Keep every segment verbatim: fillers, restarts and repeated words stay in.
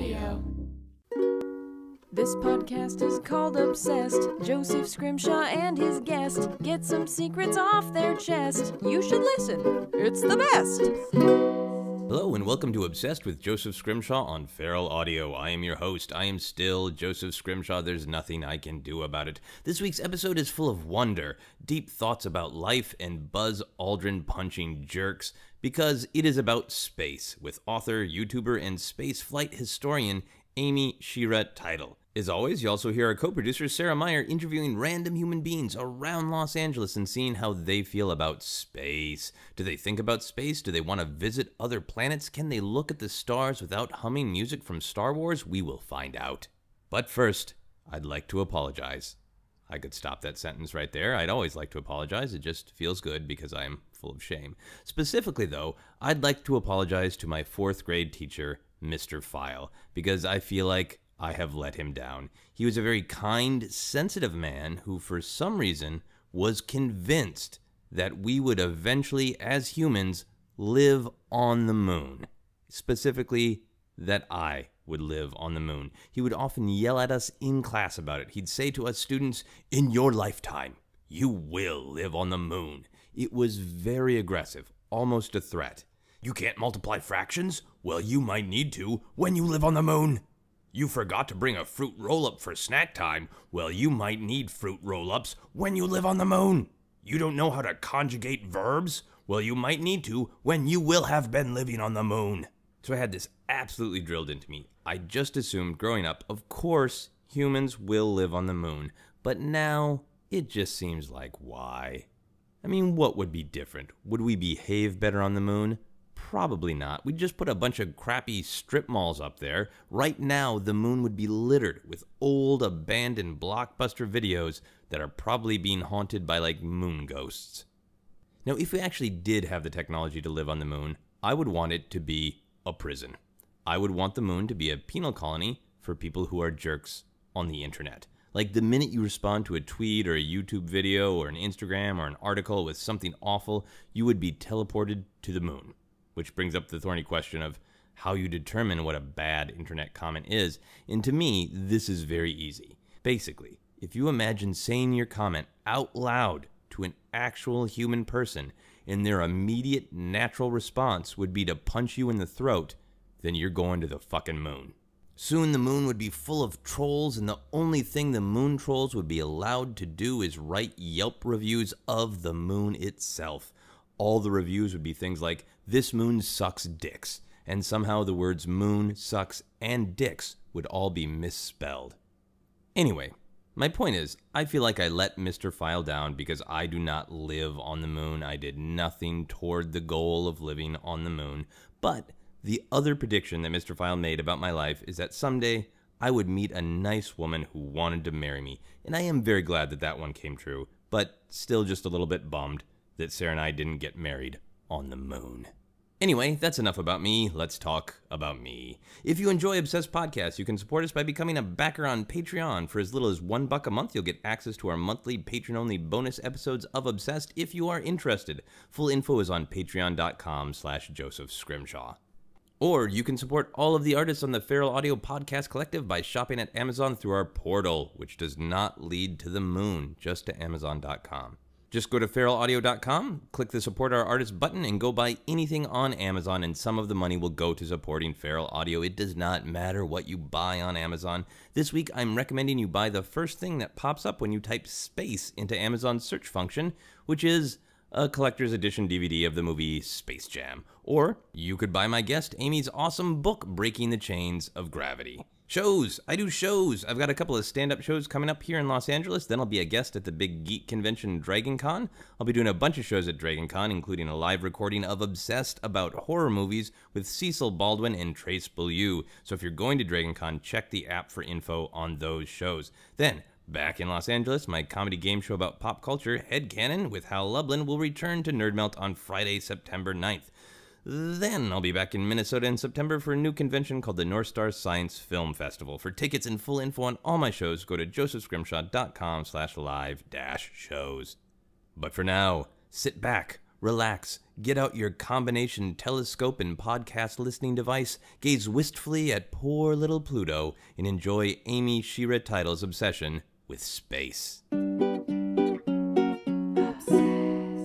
Audio. This podcast is called Obsessed. Joseph Scrimshaw and his guest get some secrets off their chest. You should listen. It's the best. Hello and welcome to Obsessed with Joseph Scrimshaw on Feral Audio. I am your host. I am still Joseph Scrimshaw. There's nothing I can do about it. This week's episode is full of wonder, deep thoughts about life, and Buzz Aldrin punching jerks, because it is about space with author, YouTuber, and spaceflight historian Amy Shira Teitel. As always, you also hear our co-producer Sarah Meyer interviewing random human beings around Los Angeles and seeing how they feel about space. Do they think about space? Do they want to visit other planets? Can they look at the stars without humming music from Star Wars? We will find out. But first, I'd like to apologize. I could stop that sentence right there. I'd always like to apologize. It just feels good because I'm full of shame. Specifically, though, I'd like to apologize to my fourth grade teacher, Mister File, because I feel like I have let him down. He was a very kind, sensitive man who, for some reason, was convinced that we would eventually, as humans, live on the moon. Specifically, that I would live on the moon. He would often yell at us in class about it. He'd say to us students, "In your lifetime, you will live on the moon." It was very aggressive, almost a threat. "You can't multiply fractions? Well, you might need to when you live on the moon. You forgot to bring a fruit roll-up for snack time? Well, you might need fruit roll-ups when you live on the moon. You don't know how to conjugate verbs? Well, you might need to when you will have been living on the moon." So I had this absolutely drilled into me. I just assumed growing up, of course, humans will live on the moon. But now, it just seems like, why? I mean, what would be different? Would we behave better on the moon? Probably not. We'd just put a bunch of crappy strip malls up there. Right now, the moon would be littered with old, abandoned blockbuster videos that are probably being haunted by, like, moon ghosts. Now, if we actually did have the technology to live on the moon, I would want it to be a prison. I would want the moon to be a penal colony for people who are jerks on the internet. Like, the minute you respond to a tweet or a YouTube video or an Instagram or an article with something awful, you would be teleported to the moon. Which brings up the thorny question of how you determine what a bad internet comment is. And to me, this is very easy. Basically, if you imagine saying your comment out loud to an actual human person, and their immediate natural response would be to punch you in the throat, then you're going to the fucking moon. Soon the moon would be full of trolls, and the only thing the moon trolls would be allowed to do is write Yelp reviews of the moon itself. All the reviews would be things like, "This moon sucks dicks," and somehow the words moon, sucks, and dicks would all be misspelled. Anyway, my point is, I feel like I let Mister File down because I do not live on the moon. I did nothing toward the goal of living on the moon. But the other prediction that Mister File made about my life is that someday I would meet a nice woman who wanted to marry me, and I am very glad that that one came true, but still just a little bit bummed that Sarah and I didn't get married on the moon. Anyway, that's enough about me. Let's talk about me. If you enjoy Obsessed Podcasts, you can support us by becoming a backer on Patreon. For as little as one buck a month, you'll get access to our monthly patron-only bonus episodes of Obsessed if you are interested. Full info is on patreon.com slash Joseph Scrimshaw. Or you can support all of the artists on the Feral Audio Podcast Collective by shopping at Amazon through our portal, which does not lead to the moon, just to amazon dot com. Just go to feral audio dot com, click the Support Our Artists button, and go buy anything on Amazon, and some of the money will go to supporting Feral Audio. It does not matter what you buy on Amazon. This week, I'm recommending you buy the first thing that pops up when you type space into Amazon's search function, which is a collector's edition D V D of the movie Space Jam. Or you could buy my guest Amy's awesome book, Breaking the Chains of Gravity. Shows! I do shows! I've got a couple of stand-up shows coming up here in Los Angeles, then I'll be a guest at the big geek convention Dragon Con. I'll be doing a bunch of shows at Dragon Con, including a live recording of Obsessed about horror movies with Cecil Baldwin and Trace Bellew. So if you're going to Dragon Con, check the app for info on those shows. Then, back in Los Angeles, my comedy game show about pop culture, Headcanon, with Hal Lublin, will return to NerdMelt on Friday, September ninth. Then I'll be back in Minnesota in September for a new convention called the North Star Science Film Festival. For tickets and full info on all my shows, go to josephscrimshaw.com slash live dash shows. But for now, sit back, relax, get out your combination telescope and podcast listening device, gaze wistfully at poor little Pluto, and enjoy Amy Shira Teitel's obsession with space.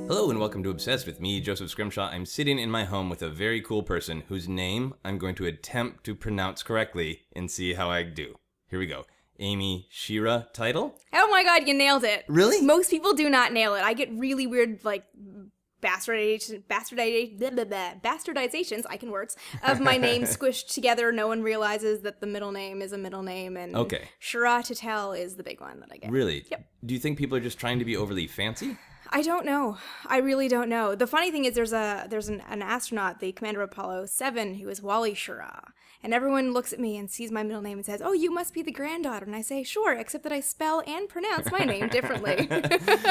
Hello and welcome to Obsessed with me, Joseph Scrimshaw. I'm sitting in my home with a very cool person whose name I'm going to attempt to pronounce correctly and see how I do. Here we go. Amy Shira Teitel? Oh my god, you nailed it. Really? Most people do not nail it. I get really weird, like, bastardization, bastardization, blah, blah, blah, bastardizations, I can words, of my name squished together. No one realizes that the middle name is a middle name, and okay. Shira Teitel is the big one that I get. Really? Yep. Do you think people are just trying to be overly fancy? I don't know. I really don't know. The funny thing is there's a there's an, an astronaut, the commander of Apollo seven, who is Wally Schirra. And everyone looks at me and sees my middle name and says, "Oh, you must be the granddaughter." And I say, "Sure, except that I spell and pronounce my name differently."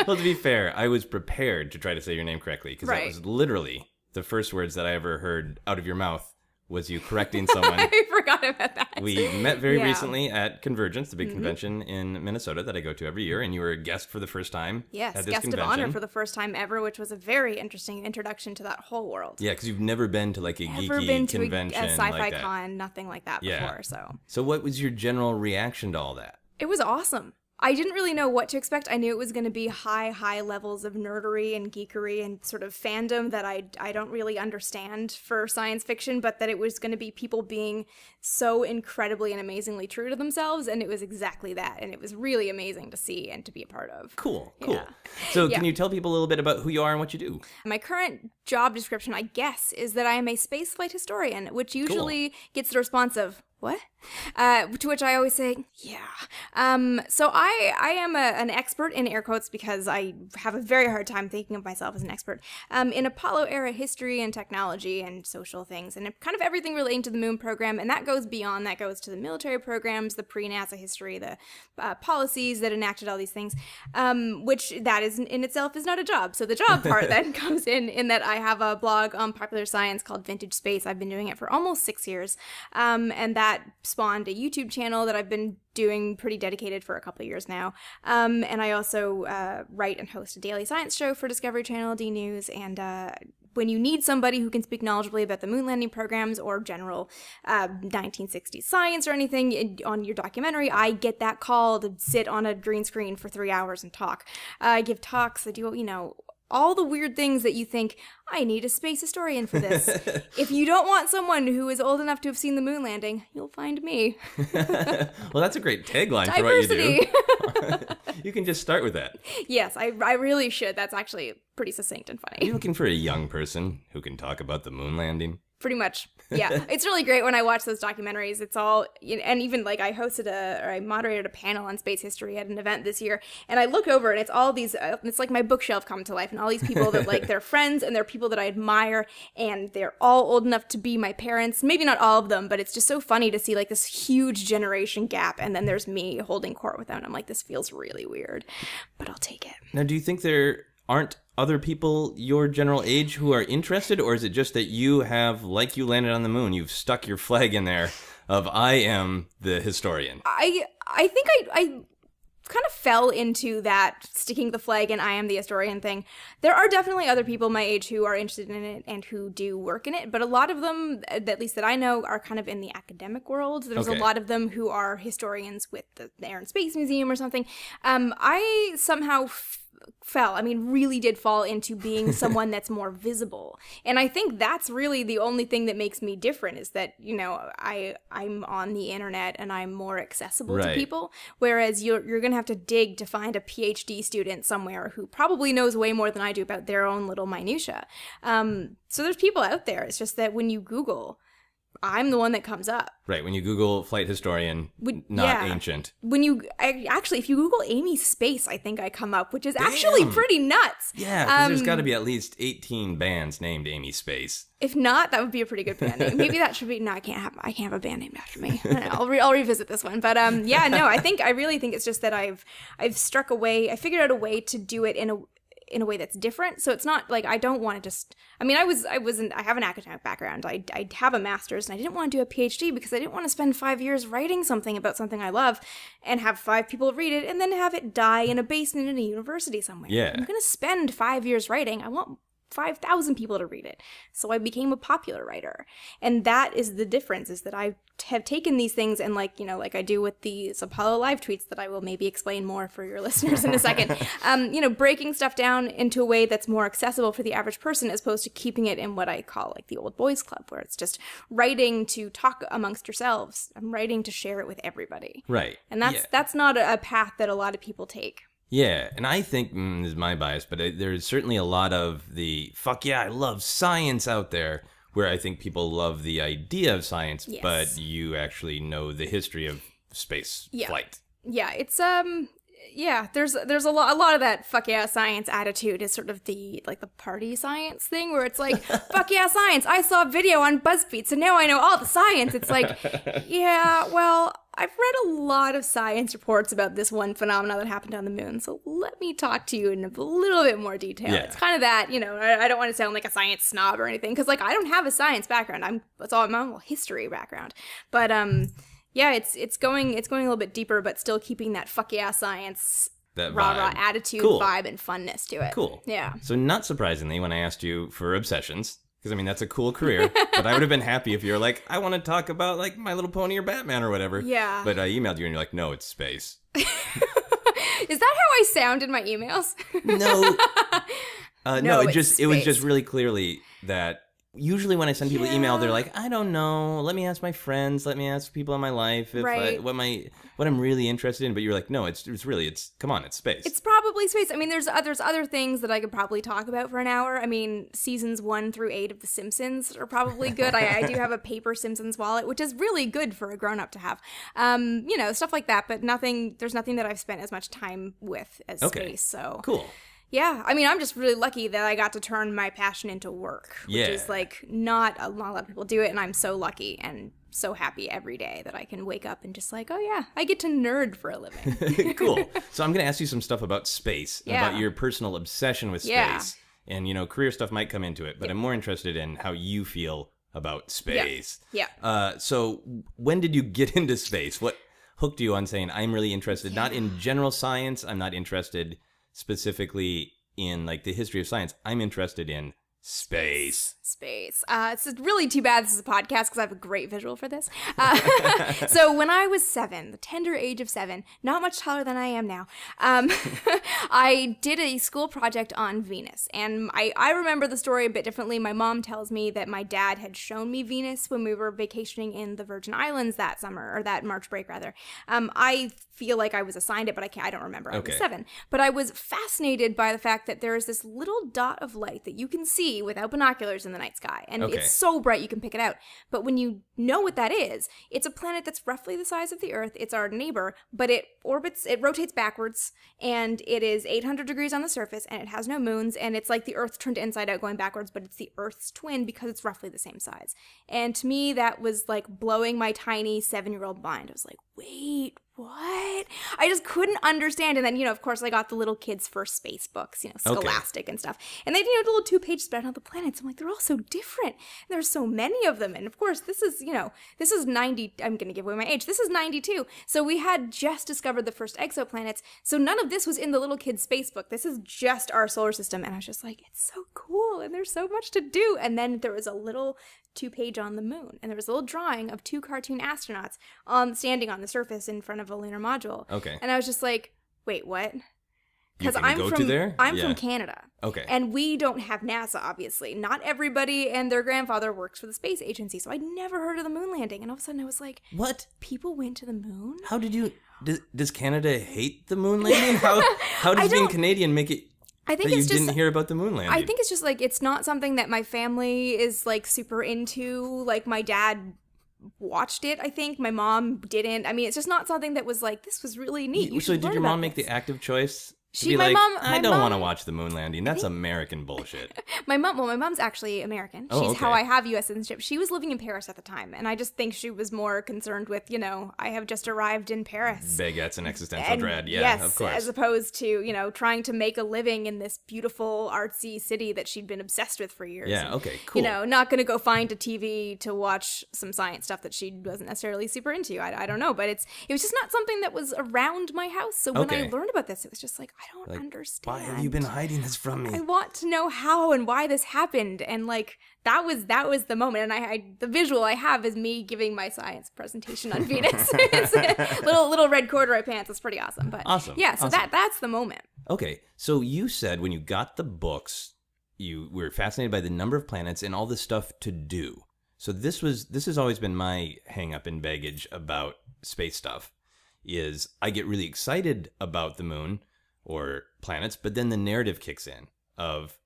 Well, to be fair, I was prepared to try to say your name correctly because right. that was literally the first words that I ever heard out of your mouth. Was you correcting someone. I forgot about that. We met very yeah. recently at Convergence, the big mm-hmm. convention in Minnesota that I go to every year, and you were a guest for the first time. Yes, at this guest convention. Of honor for the first time ever, which was a very interesting introduction to that whole world. Yeah, because you've never been to like a never geeky been to convention, a, a sci-fi like con, nothing like that yeah. before. So, so what was your general reaction to all that? It was awesome. I didn't really know what to expect. I knew it was going to be high, high levels of nerdery and geekery and sort of fandom that I, I don't really understand for science fiction, but that it was going to be people being so incredibly and amazingly true to themselves, and it was exactly that, and it was really amazing to see and to be a part of. Cool, cool. Yeah. So yeah. Can you tell people a little bit about who you are and what you do? My current job description, I guess, is that I am a spaceflight historian, which usually cool. gets the response of, "What?" Uh, to which I always say, yeah. Um, so I, I am a, an expert in air quotes because I have a very hard time thinking of myself as an expert um, in Apollo-era history and technology and social things and kind of everything relating to the Moon program. And that goes beyond. That goes to the military programs, the pre-NASA history, the uh, policies that enacted all these things, um, which that is in itself is not a job. So the job part then comes in in that I have a blog on Popular Science called Vintage Space. I've been doing it for almost six years, um, and that spawned a YouTube channel that I've been doing pretty dedicated for a couple of years now. Um, and I also uh, write and host a daily science show for Discovery Channel, D News, and uh, when you need somebody who can speak knowledgeably about the moon landing programs or general uh, nineteen sixties science or anything on your documentary, I get that call to sit on a green screen for three hours and talk. Uh, I give talks, I do, you know, all the weird things that you think, I need a space historian for this. If you don't want someone who is old enough to have seen the moon landing, you'll find me. Well, that's a great tagline Diversity. For what you do. You can just start with that. Yes, I, I really should. That's actually pretty succinct and funny. Are you looking for a young person who can talk about the moon landing? Pretty much, yeah. It's really great when I watch those documentaries. It's all, and even like I hosted a, or I moderated a panel on space history at an event this year, and I look over and it's all these, uh, it's like my bookshelf come to life, and all these people that like they're friends and they're people that I admire, and they're all old enough to be my parents. Maybe not all of them, but it's just so funny to see like this huge generation gap, and then there's me holding court with them. And I'm like, this feels really weird, but I'll take it. Now, do you think there aren't other people your general age who are interested, or is it just that you have, like you landed on the moon, you've stuck your flag in there of I am the historian? I I think I, I kind of fell into that sticking the flag in I am the historian thing. There are definitely other people my age who are interested in it and who do work in it, but a lot of them, at least that I know, are kind of in the academic world. There's okay. a lot of them who are historians with the Air and Space Museum or something. Um, I somehow fell, I mean, really did fall into being someone that's more visible. And I think that's really the only thing that makes me different is that, you know, I, I'm on the internet and I'm more accessible right. to people, whereas you're, you're going to have to dig to find a PhD student somewhere who probably knows way more than I do about their own little minutia. Um, so there's people out there. It's just that when you Google, I'm the one that comes up. Right, when you Google flight historian, when, not yeah. ancient. When you, I, actually, if you Google Amy Space, I think I come up, which is Damn. actually pretty nuts. Yeah, because um, there's got to be at least eighteen bands named Amy Space. If not, that would be a pretty good band name. Maybe that should be, no, I can't have, I can't have a band named after me. I don't know, I'll, re, I'll revisit this one. But um, yeah, no, I think, I really think it's just that I've, I've struck a way, I figured out a way to do it in a, in a way that's different. So it's not like I don't want to just, I mean, I was, I wasn't, I have an academic background. I, I have a master's, and I didn't want to do a PhD because I didn't want to spend five years writing something about something I love and have five people read it and then have it die in a basement in a university somewhere. Yeah. I'm going to spend five years writing. I want five thousand people to read it. So I became a popular writer. And that is the difference, is that I have taken these things and, like, you know, like I do with these Apollo live tweets that I will maybe explain more for your listeners in a second, um, you know, breaking stuff down into a way that's more accessible for the average person, as opposed to keeping it in what I call like the old boys club, where it's just writing to talk amongst yourselves. I'm writing to share it with everybody. Right. And that's, yeah. that's not a path that a lot of people take. Yeah, and I think, mm, this is my bias, but it, there's certainly a lot of the, fuck yeah, I love science out there, where I think people love the idea of science, yes. but you actually know the history of space yeah. flight. Yeah, it's, um, yeah, there's there's a lot a lot of that fuck yeah science attitude is sort of the, like, the party science thing, where it's like, fuck yeah science, I saw a video on BuzzFeed, so now I know all the science. It's like, yeah, well... I've read a lot of science reports about this one phenomenon that happened on the moon, so let me talk to you in a little bit more detail. Yeah. It's kind of that, you know, I don't want to sound like a science snob or anything, because, like, I don't have a science background. I'm, that's all, my whole history background. But, um, yeah, it's it's going it's going a little bit deeper, but still keeping that fuck yeah science, that rah-rah attitude, cool. vibe, and funness to it. Cool. Yeah. So not surprisingly, when I asked you for obsessions... Because, I mean, that's a cool career, but I would have been happy if you were like, I want to talk about, like, My Little Pony or Batman or whatever. Yeah. But I emailed you and you're like, no, it's space. Is that how I sound in my emails? no. Uh, no. No, it just space. It was just really clearly that usually when I send people yeah. email, they're like, I don't know. Let me ask my friends. Let me ask people in my life if right. I, what my what I'm really interested in. But you're like, no, it's it's really it's come on, it's space. It's probably space. I mean, there's there's other things that I could probably talk about for an hour. I mean, seasons one through eight of The Simpsons are probably good. I, I do have a paper Simpsons wallet, which is really good for a grown up to have. Um, you know, stuff like that. But nothing. There's nothing that I've spent as much time with as okay. space. So cool. Yeah, I mean, I'm just really lucky that I got to turn my passion into work, which yeah. is, like, not a lot of people do it, and I'm so lucky and so happy every day that I can wake up and just like, oh yeah, I get to nerd for a living. Cool. So I'm going to ask you some stuff about space, yeah. about your personal obsession with space, yeah. and, you know, career stuff might come into it, but yeah. I'm more interested in how you feel about space. Yeah. yeah. Uh, so when did you get into space? What hooked you on saying, I'm really interested, yeah. not in general science, I'm not interested... specifically in, like, the history of science. I'm interested in space. Space. Uh, it's really too bad this is a podcast because I have a great visual for this. Uh, so when I was seven, the tender age of seven, not much taller than I am now, um, I did a school project on Venus. And I, I remember the story a bit differently. My mom tells me that my dad had shown me Venus when we were vacationing in the Virgin Islands that summer, or that March break, rather. Um, I feel like I was assigned it, but I can't, I don't remember. I okay. was seven. But I was fascinated by the fact that there is this little dot of light that you can see without binoculars in the night sky, and okay. it's so bright you can pick it out. But when you know what that is, it's a planet that's roughly the size of the Earth. It's our neighbor, but it orbits, it rotates backwards, and it is eight hundred degrees on the surface, and it has no moons, and it's like the Earth turned inside out going backwards, but it's the Earth's twin because it's roughly the same size. And to me, that was like blowing my tiny seven-year-old mind. I was like, wait, what? I just couldn't understand. And then, you know, of course, I got the little kids' first space books, you know, Scholastic okay. and stuff. And they, you know, the little two-page spread on the planets. I'm like, they're all so different. And there's so many of them. And of course, this is, you know, this is ninety. I'm going to give away my age. This is ninety-two. So we had just discovered the first exoplanets. So none of this was in the little kids' space book. This is just our solar system. And I was just like, it's so cool. And there's so much to do. And then there was a little two-page on the moon. And there was a little drawing of two cartoon astronauts on standing on the surface in front of a lunar module. Okay. And I was just like, wait, what? Because I'm go from to there? I'm yeah. from Canada. Okay. And we don't have NASA, obviously. Not everybody and their grandfather works for the space agency. So I'd never heard of the moon landing. And all of a sudden I was like, what? People went to the moon? How did you does, does Canada hate the moon landing? How how does being Canadian make it I think that it's you just, didn't hear about the moon landing? I think it's just like it's not something that my family is like super into. Like my dad watched it, I think. My mom didn't. I mean, it's just not something that was like, this was really neat. You so did your mom make this. the active choice? She, to be my like, mom, I my don't want to watch the moon landing. That's think, American bullshit. My mom, well, my mom's actually American. Oh, She's okay. how I have U S citizenship. She was living in Paris at the time, and I just think she was more concerned with, you know, I have just arrived in Paris. Baguettes and existential and, dread. Yeah, yes, of course. As opposed to, you know, trying to make a living in this beautiful, artsy city that she'd been obsessed with for years. Yeah, and, okay, cool. You know, not going to go find a T V to watch some science stuff that she wasn't necessarily super into. I, I don't know, but it's it was just not something that was around my house. So when okay. I learned about this, it was just like, I don't like, understand. Why have you been hiding this from me? I want to know how and why this happened. And like that was that was the moment. And I, I the visual I have is me giving my science presentation on Venus. little little red corduroy pants. It's pretty awesome. But awesome. Yeah. So awesome. that that's the moment. Okay. So you said when you got the books, you were fascinated by the number of planets and all this stuff to do. So this was this has always been my hang up and baggage about space stuff. Is I get really excited about the moon or planets, but then the narrative kicks in of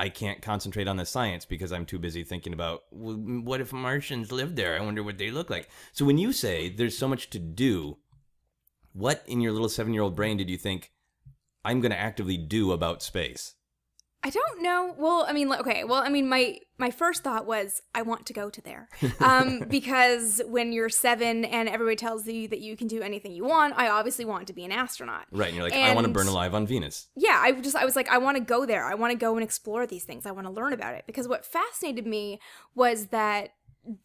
I can't concentrate on the science because I'm too busy thinking about, well, what if Martians lived there? I wonder what they look like. So when you say there's so much to do, what in your little seven-year-old brain did you think I'm going to actively do about space? I don't know. Well, I mean, okay. Well, I mean, my my first thought was I want to go to there, um, because when you're seven and everybody tells you that you can do anything you want, I obviously want to be an astronaut. Right, and you're like, and I want to burn alive on Venus. Yeah, I just I was like, I want to go there. I want to go and explore these things. I want to learn about it because what fascinated me was that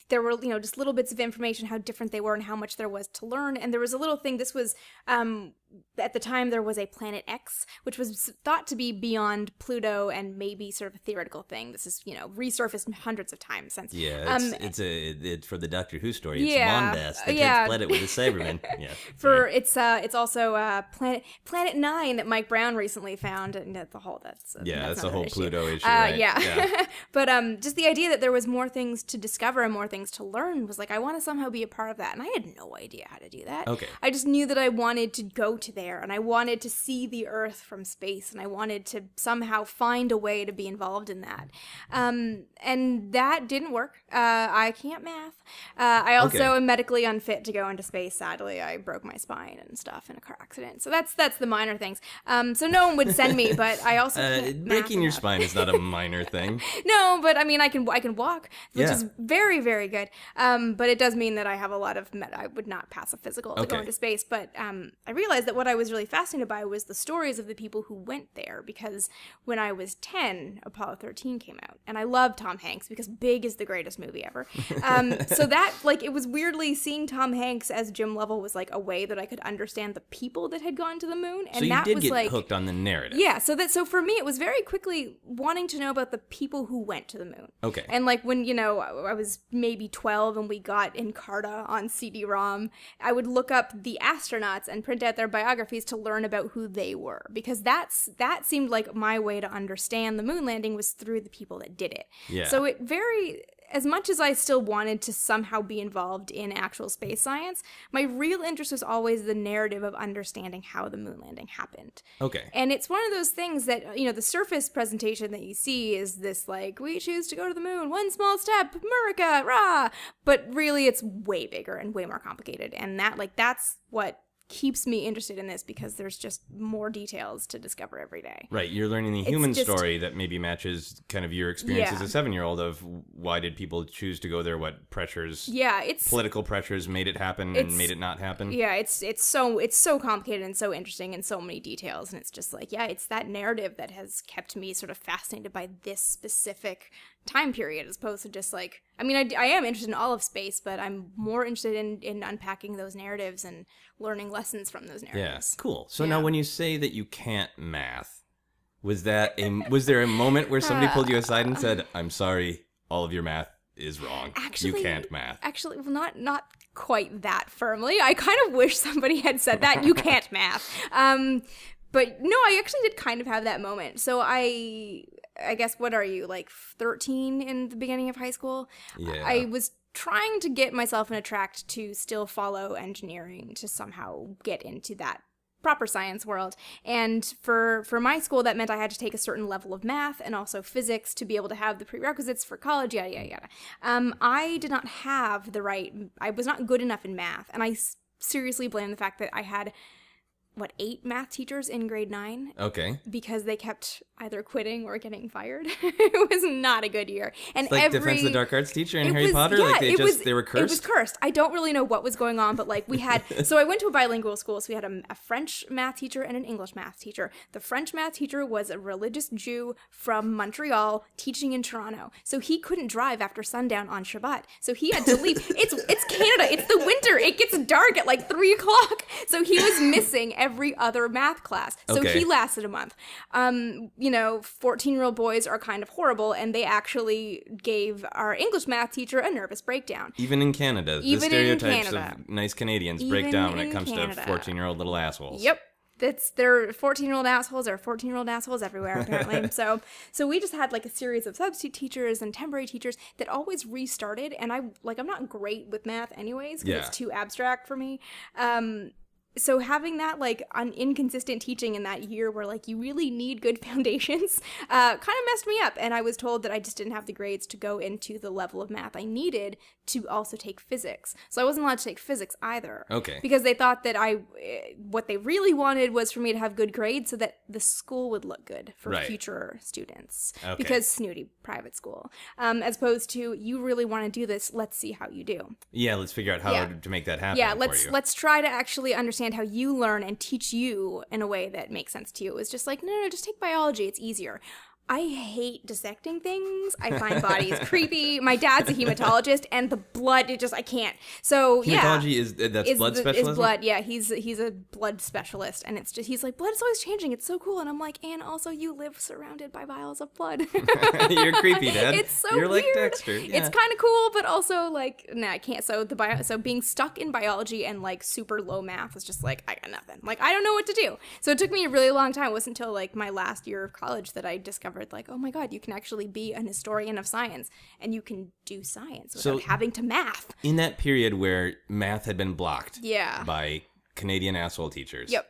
there were, you know, just little bits of information, how different they were and how much there was to learn. And there was a little thing, this was, um, at the time there was a Planet X, which was thought to be beyond Pluto and maybe sort of a theoretical thing. This is, you know, resurfaced hundreds of times since. Yeah, it's, um, it's a, it's for the Doctor Who story, it's yeah, Mondas, the yeah. kids planet with a Cyberman. Yeah, for, right. it's, uh, it's also, uh, Planet, Planet Nine that Mike Brown recently found, and that's the whole, that's, uh, yeah, that's, that's the whole issue. Pluto issue, uh, right? Yeah. yeah. But, um, just the idea that there was more things to discover, more things to learn was like I want to somehow be a part of that, and I had no idea how to do that. Okay. I just knew that I wanted to go to there and I wanted to see the Earth from space and I wanted to somehow find a way to be involved in that, um, and that didn't work. uh, I can't math. uh, I also okay. am medically unfit to go into space, sadly. I broke my spine and stuff in a car accident, so that's that's the minor things, um, so no one would send me, but I also uh, can't breaking math your spine is not a minor thing. No, but I mean I can, I can walk, which yeah. is very very good, um, but it does mean that I have a lot of med I would not pass a physical to okay. go into space, but um, I realized that what I was really fascinated by was the stories of the people who went there, because when I was ten, Apollo thirteen came out, and I love Tom Hanks because Big is the greatest movie ever, um, so that, like, it was weirdly seeing Tom Hanks as Jim Lovell was like a way that I could understand the people that had gone to the moon, and so you that did was get like hooked on the narrative. Yeah, so that so for me it was very quickly wanting to know about the people who went to the moon. Okay. And like when, you know, I, I was maybe twelve and we got Encarta on C D ROM, I would look up the astronauts and print out their biographies to learn about who they were, because that's that seemed like my way to understand the moon landing was through the people that did it. Yeah. So it very as much as I still wanted to somehow be involved in actual space science, my real interest was always the narrative of understanding how the moon landing happened. Okay. And it's one of those things that, you know, the surface presentation that you see is this, like, we choose to go to the moon, one small step, America, rah! But really it's way bigger and way more complicated. And that, like, that's what keeps me interested in this, because there's just more details to discover every day. Right, you're learning the human just, story that maybe matches kind of your experience yeah. as a seven-year-old of why did people choose to go there, what pressures, yeah, it's political pressures made it happen and made it not happen. Yeah, it's it's so it's so complicated and so interesting and so many details, and it's just like, yeah, it's that narrative that has kept me sort of fascinated by this specific time period, as opposed to just like, I mean, I, I am interested in all of space, but I'm more interested in, in unpacking those narratives and learning lessons from those narratives. Yeah, cool. So yeah. now when you say that you can't math, was that a, was there a moment where somebody pulled you aside and said, I'm sorry, all of your math is wrong. Actually, you can't math. Actually, well, not not quite that firmly. I kind of wish somebody had said that, you can't math. Um, but no, I actually did kind of have that moment. So I... I guess, what are you, like thirteen in the beginning of high school? Yeah. I was trying to get myself in a tract to still follow engineering, to somehow get into that proper science world. And for, for my school, that meant I had to take a certain level of math and also physics to be able to have the prerequisites for college, yada, yada, yada. Um, I did not have the right, I was not good enough in math. And I seriously blame the fact that I had... what, eight math teachers in grade nine? Okay. Because they kept either quitting or getting fired. It was not a good year. And it's like every Defense of the Dark Arts teacher in Harry was, Potter? Yeah, like they just was, they were cursed? It was cursed. I don't really know what was going on, but like we had so I went to a bilingual school, so we had a, a French math teacher and an English math teacher. The French math teacher was a religious Jew from Montreal teaching in Toronto. So he couldn't drive after sundown on Shabbat. So he had to leave. it's it's Canada. It's the winter. It gets dark at like three o'clock. So he was missing every every other math class. So okay. he lasted a month. Um, you know, fourteen-year-old boys are kind of horrible, and they actually gave our English math teacher a nervous breakdown. Even in Canada, Even the stereotypes in Canada. of nice Canadians Even break down when it comes Canada. to fourteen-year-old little assholes. Yep. That's they're fourteen-year-old assholes or fourteen-year-old assholes everywhere, apparently. so so we just had like a series of substitute teachers and temporary teachers that always restarted. And I like I'm not great with math anyways, because yeah. it's too abstract for me. Um so having that like an inconsistent teaching in that year where like you really need good foundations uh kind of messed me up. And I was told that I just didn't have the grades to go into the level of math I needed to also take physics. So I wasn't allowed to take physics either. Okay. Because they thought that I what they really wanted was for me to have good grades so that the school would look good for right. future students. Okay. Because snooty private school. Um as opposed to you really want to do this, let's see how you do. Yeah, let's figure out how yeah. to make that happen. Yeah, let's for you. let's try to actually understand how you learn and teach you in a way that makes sense to you. It was just like, no, no, just take biology. It's easier. I hate dissecting things. I find bodies creepy. My dad's a hematologist, and the blood, it just, I can't. So, yeah. Hematology is, that's is blood specialist? Is blood, yeah. He's, he's a blood specialist, and it's just, he's like, blood is always changing. It's so cool. And I'm like, and also you live surrounded by vials of blood. You're creepy, Dad. It's so You're weird. like Dexter. Yeah. It's kind of cool, but also, like, nah, I can't. So, the bio, so being stuck in biology and, like, super low math was just like, I got nothing. Like, I don't know what to do. So, it took me a really long time. It wasn't until, like, my last year of college that I discovered like, oh my God, you can actually be an historian of science and you can do science without so, having to math. In that period where math had been blocked yeah. by Canadian asshole teachers. Yep.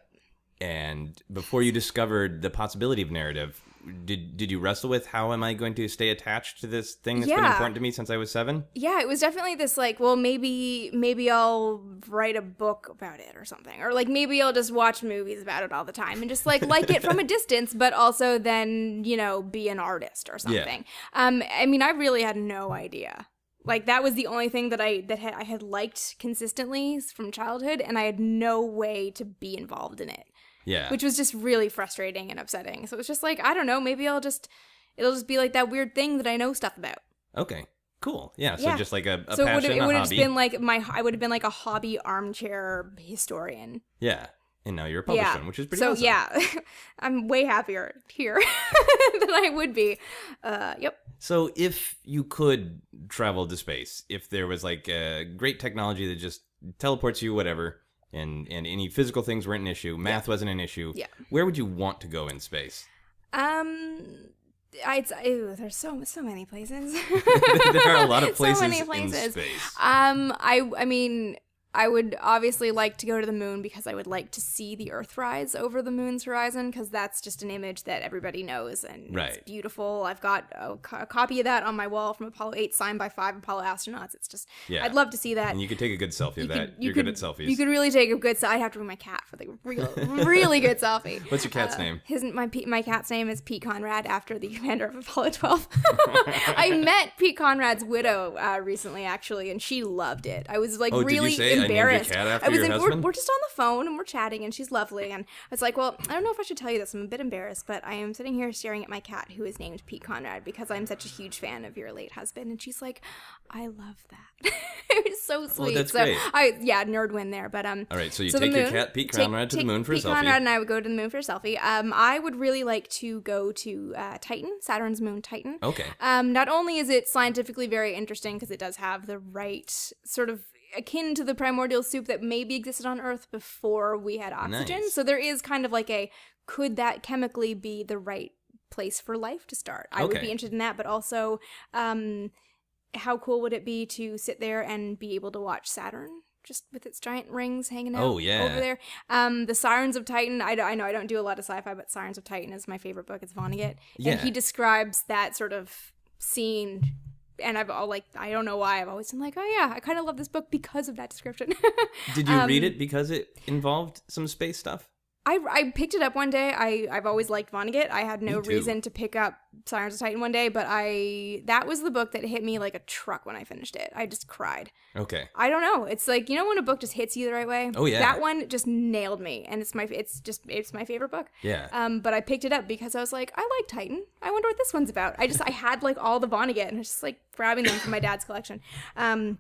And before you discovered the possibility of narrative, did did you wrestle with how am I going to stay attached to this thing that's yeah. been important to me since I was seven? Yeah, it was definitely this like, well, maybe maybe I'll write a book about it or something, or like maybe I'll just watch movies about it all the time and just like like it from a distance, but also then, you know, be an artist or something. Yeah. Um, I mean, I really had no idea. Like that was the only thing that I that had, I had liked consistently from childhood, and I had no way to be involved in it. Yeah. Which was just really frustrating and upsetting. So it was just like, I don't know, maybe I'll just, it'll just be like that weird thing that I know stuff about. Okay, cool. Yeah, so yeah. just like a, a so passion, a hobby. So it would have just been like, my, I would have been like a hobby armchair historian. Yeah, and now you're a publisher, yeah. which is pretty so, awesome. So yeah, I'm way happier here than I would be. Uh, yep. So if you could travel to space, if there was like a great technology that just teleports you, whatever, And, and any physical things weren't an issue. Math yeah. wasn't an issue. Yeah. Where would you want to go in space? Um, I'd ew, there's so so many places. There are a lot of places, so many places in space. Um, I I mean, I would obviously like to go to the moon because I would like to see the Earth rise over the moon's horizon, because that's just an image that everybody knows and right. it's beautiful. I've got a, a copy of that on my wall from Apollo eight signed by five Apollo astronauts. It's just, yeah. I'd love to see that. And you could take a good selfie of you that. Could, you You're could, good at selfies. You could really take a good selfie. I'd have to bring my cat for the real, really good selfie. What's your cat's uh, name? His, my, my cat's name is Pete Conrad, after the commander of Apollo twelve. I met Pete Conrad's widow uh, recently, actually, and she loved it. I was like, oh, really did you say embarrassed. I, named your cat after I was your like, we're, we're just on the phone and we're chatting, and she's lovely. And I was like, well, I don't know if I should tell you this. I'm a bit embarrassed, but I am sitting here staring at my cat who is named Pete Conrad because I'm such a huge fan of your late husband. And she's like, I love that. It was so sweet. Oh, that's so great. I, yeah, nerd win there. But um, all right, so you so take moon, your cat Pete Conrad take, to the moon for Pete a selfie. Pete Conrad and I would go to the moon for a selfie. Um, I would really like to go to uh, Titan, Saturn's moon Titan. Okay. Um, not only is it scientifically very interesting because it does have the right sort of akin to the primordial soup that maybe existed on Earth before we had oxygen. Nice. So there is kind of like a, could that chemically be the right place for life to start? I okay. would be interested in that, but also um, how cool would it be to sit there and be able to watch Saturn? Just with its giant rings hanging out oh, yeah. over there. Um, the Sirens of Titan, I, I know I don't do a lot of sci-fi, but Sirens of Titan is my favorite book. It's Vonnegut. Yeah. And he describes that sort of scene. And I've all like, I don't know why I've always been like, oh yeah, I kind of love this book because of that description. Did you um, read it because it involved some space stuff? I, I picked it up one day. I, I've always liked Vonnegut. I had no reason to pick up Sirens of Titan one day, but I that was the book that hit me like a truck when I finished it. I just cried. Okay. I don't know. It's like, you know when a book just hits you the right way? Oh, yeah. That one just nailed me, and it's my it's just it's my favorite book. Yeah. Um, but I picked it up because I was like, I like Titan. I wonder what this one's about. I just I had like all the Vonnegut, and I was just like grabbing them from my dad's collection. Um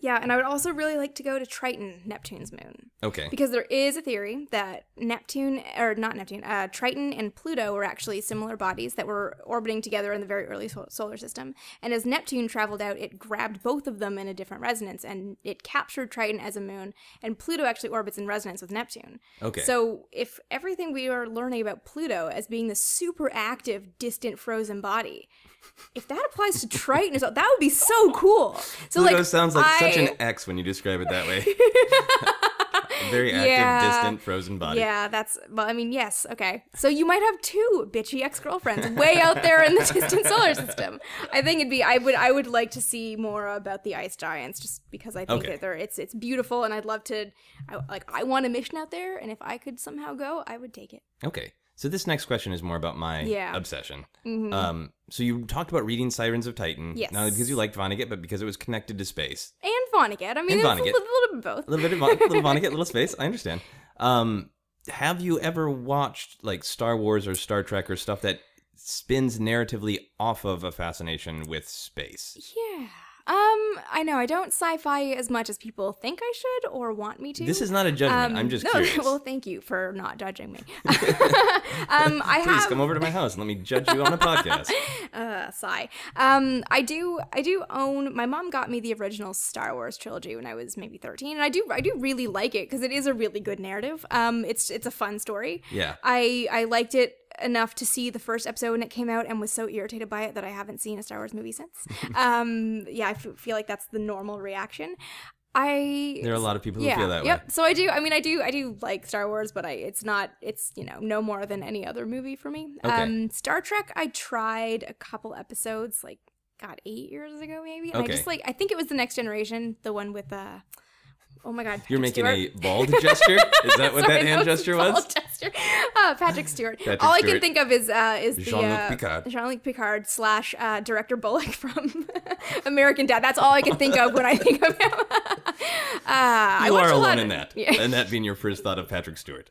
Yeah, and I would also really like to go to Triton, Neptune's moon. Okay. Because there is a theory that Neptune, or not Neptune, uh, Triton and Pluto were actually similar bodies that were orbiting together in the very early so solar system. And as Neptune traveled out, it grabbed both of them in a different resonance, and it captured Triton as a moon, and Pluto actually orbits in resonance with Neptune. Okay. So if everything we are learning about Pluto as being the super active, distant, frozen body, if that applies to Triton, that would be so cool. So Pluto like, sounds like I, such an X when you describe it that way. Very active, yeah. distant, frozen body. Yeah, that's, well, I mean, yes, okay. So you might have two bitchy ex-girlfriends way out there in the distant solar system. I think it'd be, I would I would like to see more about the ice giants, just because I think okay. that they're, it's it's beautiful, and I'd love to, I, like, I want a mission out there, and if I could somehow go, I would take it. Okay. So this next question is more about my yeah. obsession. Mm-hmm. um, so you talked about reading Sirens of Titan. Yes. Not because you liked Vonnegut, but because it was connected to space. And Vonnegut. I mean, it's a little, little bit of both. A little bit of Von little Vonnegut, little space. I understand. Um, have you ever watched like Star Wars or Star Trek or stuff that spins narratively off of a fascination with space? Yeah. Um, I know, I don't sci-fi as much as people think I should or want me to. This is not a judgment, um, I'm just no, curious. Well, thank you for not judging me. um, I Please have... come over to my house and let me judge you on a podcast. Uh, sigh. Um, I do, I do own, my mom got me the original Star Wars trilogy when I was maybe thirteen, and I do, I do really like it, because it is a really good narrative. Um, it's, it's a fun story. Yeah. I, I liked it enough to see the first episode when it came out, and was so irritated by it that I haven't seen a Star Wars movie since. um, yeah, I f feel like that's the normal reaction. I there are a lot of people yeah, who feel that yep. way. Yep. So I do. I mean, I do. I do like Star Wars, but I it's not. It's you know no more than any other movie for me. Okay. Um, Star Trek, I tried a couple episodes, like God, eight years ago maybe. And okay. I just like I think it was the Next Generation, the one with uh oh my God, Patrick You're making Stewart. a bald gesture. Is that what Sorry, that hand that was gesture was? Uh, Patrick Stewart. Patrick All I Stewart. can think of is uh, is Jean-Luc uh, Picard. Jean-Luc Picard slash uh, Director Bullock from American Dad. That's all I can think of when I think of him. uh, you I are alone of, in that, yeah. and that being your first thought of Patrick Stewart.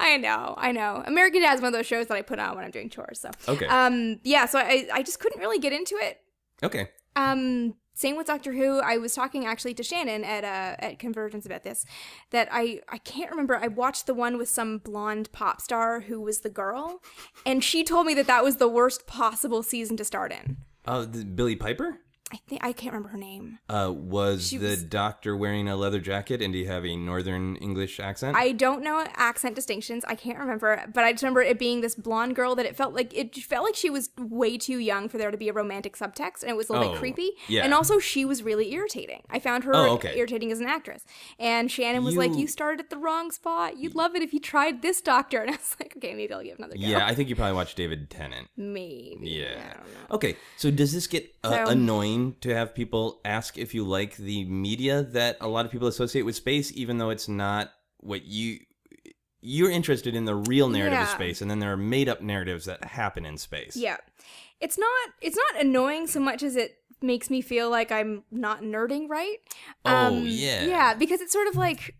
I know, I know. American Dad is one of those shows that I put on when I'm doing chores. So okay, um, yeah. So I I just couldn't really get into it. Okay. Um. Same with Doctor Who. I was talking actually to Shannon at uh, at Convergence about this, that I, I can't remember. I watched the one with some blonde pop star who was the girl, and she told me that that was the worst possible season to start in. Uh, Billie Piper? I think I can't remember her name. Uh, was she the was, doctor wearing a leather jacket, and do you have a northern English accent? I don't know accent distinctions. I can't remember, but I just remember it being this blonde girl that it felt like it felt like she was way too young for there to be a romantic subtext, and it was a little oh, bit creepy. Yeah. And also she was really irritating. I found her oh, okay. irritating as an actress. And Shannon was you, like, "You started at the wrong spot. You'd love it if you tried this doctor." And I was like, "Okay, maybe I'll give another go." Yeah, I think you probably watched David Tennant. Maybe. Yeah. I don't know. Okay, so does this get uh, so, annoying to have people ask if you like the media that a lot of people associate with space, even though it's not what you you're interested in, the real narrative yeah. of space, and then there are made-up narratives that happen in space? Yeah, it's not it's not annoying so much as it makes me feel like I'm not nerding right. Um, oh yeah, yeah, because it's sort of like.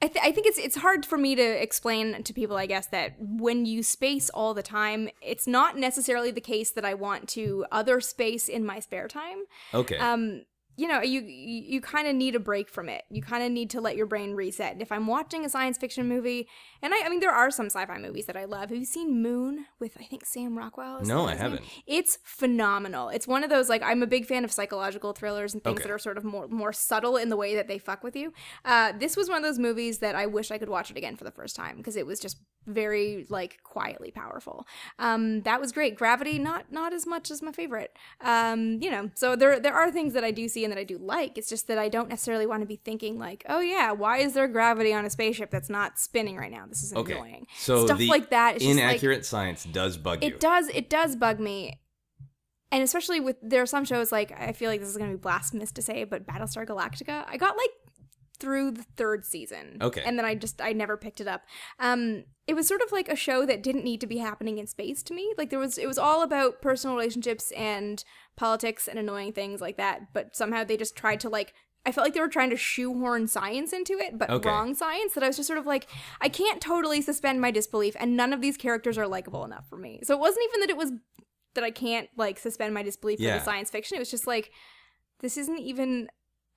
I, th I think it's it's hard for me to explain to people, I guess, that when you space all the time, it's not necessarily the case that I want to other space in my spare time. Okay. Um, you know, you you kind of need a break from it. You kind of need to let your brain reset. And if I'm watching a science fiction movie, and I, I mean, there are some sci-fi movies that I love. Have you seen Moon with, I think, Sam Rockwell? No, I haven't. Name? It's phenomenal. It's one of those, like, I'm a big fan of psychological thrillers and things okay. that are sort of more, more subtle in the way that they fuck with you. Uh, this was one of those movies that I wish I could watch it again for the first time, because it was just very, like, quietly powerful. Um, that was great. Gravity, not not as much as my favorite. Um, you know, so there there are things that I do see that I do like. It's just that I don't necessarily want to be thinking like, oh yeah, why is there gravity on a spaceship that's not spinning right now? This is okay. annoying. So stuff like that is inaccurate, like, science does bug you. It does it does bug me. And especially with, there are some shows, like, I feel like this is going to be blasphemous to say, but Battlestar Galactica, I got like through the third season. Okay. And then I just, I never picked it up. Um, it was sort of like a show that didn't need to be happening in space to me. Like, there was, it was all about personal relationships and politics and annoying things like that. But somehow they just tried to, like, I felt like they were trying to shoehorn science into it, but okay. wrong science, that I was just sort of like, I can't totally suspend my disbelief, and none of these characters are likable enough for me. So it wasn't even that it was, that I can't, like, suspend my disbelief yeah. for the science fiction. It was just like, this isn't even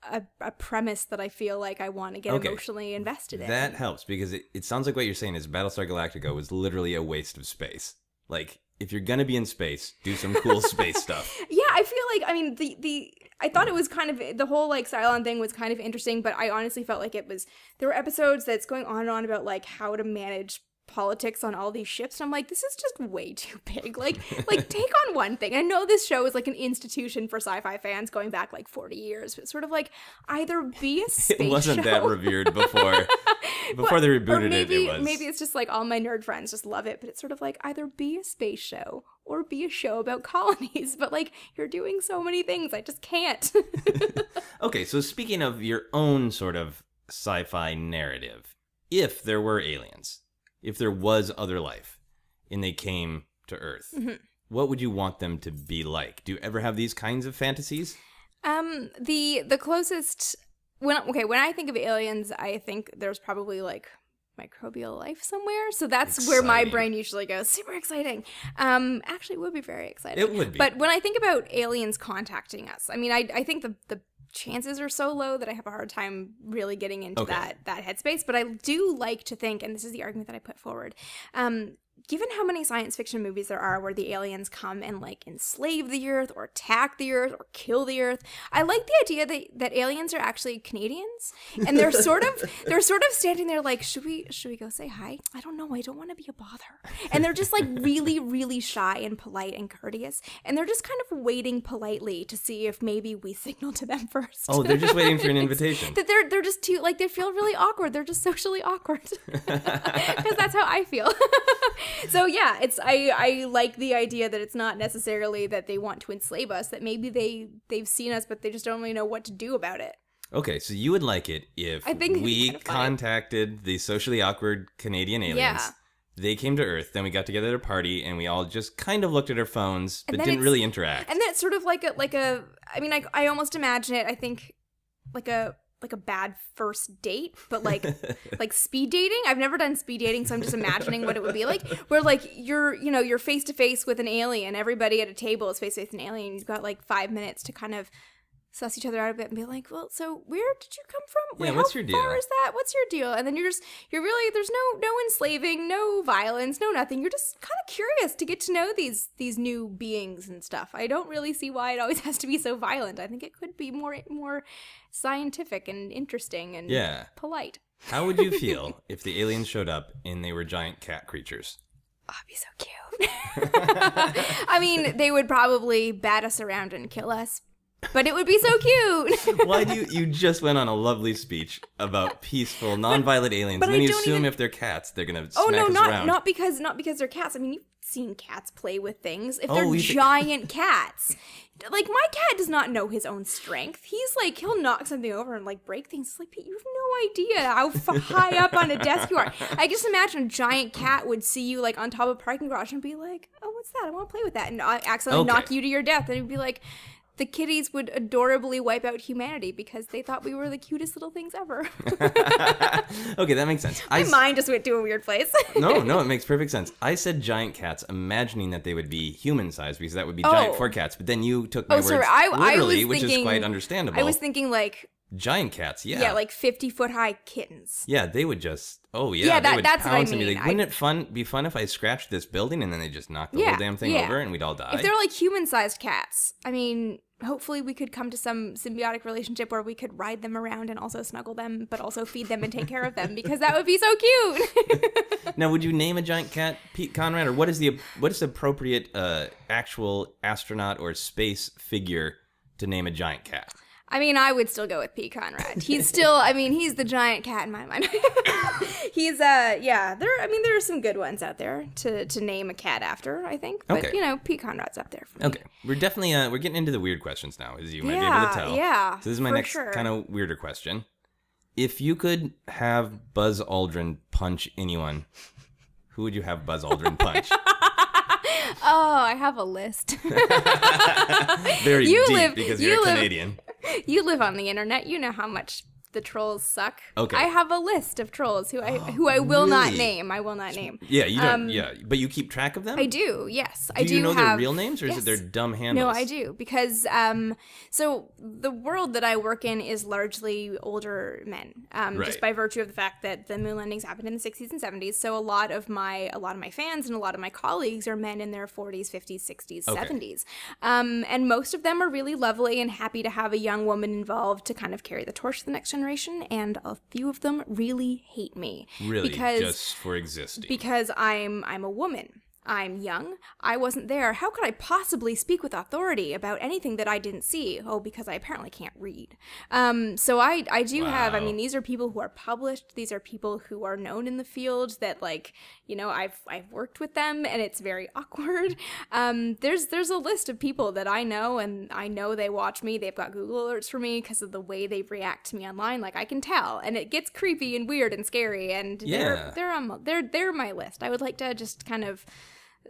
a, a premise that I feel like I want to get okay. emotionally invested in. That helps, because it, it sounds like what you're saying is Battlestar Galactica was literally a waste of space. Like, if you're going to be in space, do some cool space stuff. Yeah, I feel like, I mean, the, the I thought it was kind of, the whole, like, Cylon thing was kind of interesting, but I honestly felt like it was, there were episodes that's going on and on about, like, how to manage politics on all these ships, and I'm like, this is just way too big. Like, like take on one thing. I know this show is like an institution for sci-fi fans going back like forty years, but sort of like either be a space It wasn't show. That revered before. Before but, they rebooted maybe, it, it was. Maybe it's just like all my nerd friends just love it, but it's sort of like either be a space show or be a show about colonies, but like you're doing so many things, I just can't. Okay, so speaking of your own sort of sci-fi narrative, if there were aliens, if there was other life and they came to Earth, mm-hmm. what would you want them to be like? Do you ever have these kinds of fantasies? Um, the the closest, when okay, when I think of aliens, I think there's probably like microbial life somewhere. So that's exciting. Where my brain usually goes. Super exciting. Um, actually, it would be very exciting. It would be. But when I think about aliens contacting us, I mean, I, I think the, the chances are so low that I have a hard time really getting into okay. that, that headspace. But I do like to think, and this is the argument that I put forward, um, given how many science fiction movies there are where the aliens come and like enslave the Earth or attack the Earth or kill the Earth, I like the idea that, that aliens are actually Canadians, and they're sort of they're sort of standing there like, should we should we go say hi? I don't know. I don't want to be a bother. And they're just like really really shy and polite and courteous, and they're just kind of waiting politely to see if maybe we signal to them first. Oh, they're just waiting for an invitation. That they're they're just too like they feel really awkward. They're just socially awkward because that's how I feel. So yeah, it's I, I like the idea that it's not necessarily that they want to enslave us, that maybe they, they've seen us, but they just don't really know what to do about it. Okay, so you would like it if I think we kind of contacted the socially awkward Canadian aliens. Yeah. They came to Earth, then we got together at a party, and we all just kind of looked at our phones, but didn't really interact. And then it's sort of like a, like a I mean, I, I almost imagine it, I think, like a... like a bad first date, but like like speed dating. I've never done speed dating, so I'm just imagining what it would be like, where like you're, you know, you're face to face with an alien. Everybody at a table is face to face with an alien. You've got like five minutes to kind of suss each other out a bit and be like, well, so where did you come from? Wait, yeah, what's your deal? How far is that? What's your deal? And then you're just, you're really, there's no no enslaving, no violence, no nothing. You're just kind of curious to get to know these these new beings and stuff. I don't really see why it always has to be so violent. I think it could be more more scientific and interesting and yeah. polite. How would you feel if the aliens showed up and they were giant cat creatures? Oh, it'd be so cute. I mean, they would probably bat us around and kill us. But it would be so cute. Why do you, you just went on a lovely speech about peaceful, nonviolent aliens, but and then I you assume even... if they're cats, they're gonna smack oh no, us not around. not because not because they're cats. I mean, you've seen cats play with things. If they're oh, giant cats, like my cat does not know his own strength. He's like he'll knock something over and like break things. It's like, Pete, you have no idea how high up on a desk you are. I just imagine a giant cat would see you like on top of a parking garage and be like, oh, what's that? I want to play with that, and accidentally okay. knock you to your death, and it'd be like. The kitties would adorably wipe out humanity because they thought we were the cutest little things ever. Okay, that makes sense. My I mind just went to a weird place. no, no, it makes perfect sense. I said giant cats, imagining that they would be human-sized because that would be oh. giant for cats. But then you took my oh, words sorry. I, literally, I was thinking, which is quite understandable. I was thinking like... giant cats, yeah. Yeah, like fifty-foot-high kittens. Yeah, they would just... Oh, yeah, yeah that, they would that's pounce what I mean. And be like, wouldn't I... it fun, be fun if I scratched this building and then they just knocked the yeah, whole damn thing yeah. over and we'd all die? If they're like human-sized cats, I mean... hopefully we could come to some symbiotic relationship where we could ride them around and also snuggle them, but also feed them and take care of them, because that would be so cute. Now, would you name a giant cat Pete Conrad, or what is the what is the appropriate uh, actual astronaut or space figure to name a giant cat? I mean, I would still go with Pete Conrad. He's still, I mean, he's the giant cat in my mind. He's, uh, yeah, there. I mean, there are some good ones out there to, to name a cat after, I think. But, okay. you know, Pete Conrad's up there for me. Okay. We're definitely, uh, we're getting into the weird questions now, as you might yeah, be able to tell. Yeah, So this is my next sure. kind of weirder question. If you could have Buzz Aldrin punch anyone, who would you have Buzz Aldrin punch? Oh, I have a list. Very you deep live, because you're you a Canadian. Live, you live on the internet. You know how much the trolls suck. Okay. I have a list of trolls who I oh, who I will really? not name. I will not name. Yeah, you don't. Um, yeah, but you keep track of them. I do. Yes, do I do. You know have, their real names, or yes. is it their dumb handles? No, I do because um, so the world that I work in is largely older men, um, right. just by virtue of the fact that the moon landings happened in the sixties and seventies. So a lot of my a lot of my fans and a lot of my colleagues are men in their forties, fifties, sixties, okay. seventies, um, and most of them are really lovely and happy to have a young woman involved to kind of carry the torch to the next generation, and a few of them really hate me. Really? Because, just for existing. Because I'm I'm a woman. I'm young. I wasn't there. How could I possibly speak with authority about anything that I didn't see? Oh, because I apparently can't read. Um, so I, I do wow. have, I mean, these are people who are published. These are people who are known in the field that, like, you know, I've, I've worked with them, and it's very awkward. Um, there's, there's a list of people that I know, and I know they watch me. They've got Google alerts for me because of the way they react to me online. Like, I can tell, and it gets creepy and weird and scary, and yeah. they're, they're, on, they're, they're my list. I would like to just kind of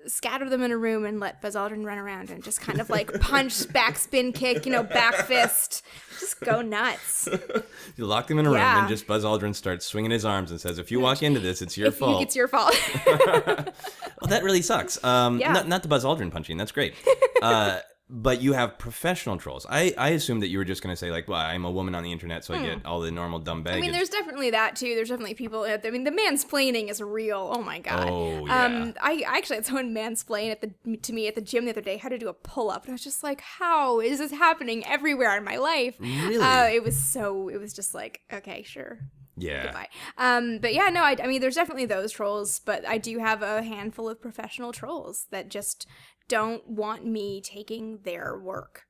scatter them in a room and let Buzz Aldrin run around and just kind of like punch, backspin kick, you know, back fist. Just go nuts. You lock them in a yeah. room and just Buzz Aldrin starts swinging his arms and says, if you walk into this, it's your if fault. You, it's your fault. Well, that really sucks. Um, yeah. not, not the Buzz Aldrin punching. That's great. Uh, but you have professional trolls. I, I assumed that you were just going to say, like, well, I'm a woman on the internet, so hmm. I get all the normal dumb baggage. I mean, there's definitely that, too. There's definitely people. I mean, the mansplaining is real. Oh, my God. Oh, yeah. Um, I, I actually had someone mansplain at the, to me at the gym the other day how to do a pull-up. And I was just like, how is this happening everywhere in my life? Really? Uh, it was so, it was just like, okay, sure. Yeah. Goodbye. Um, but yeah, no, I, I mean, there's definitely those trolls, but I do have a handful of professional trolls that just don't want me taking their work.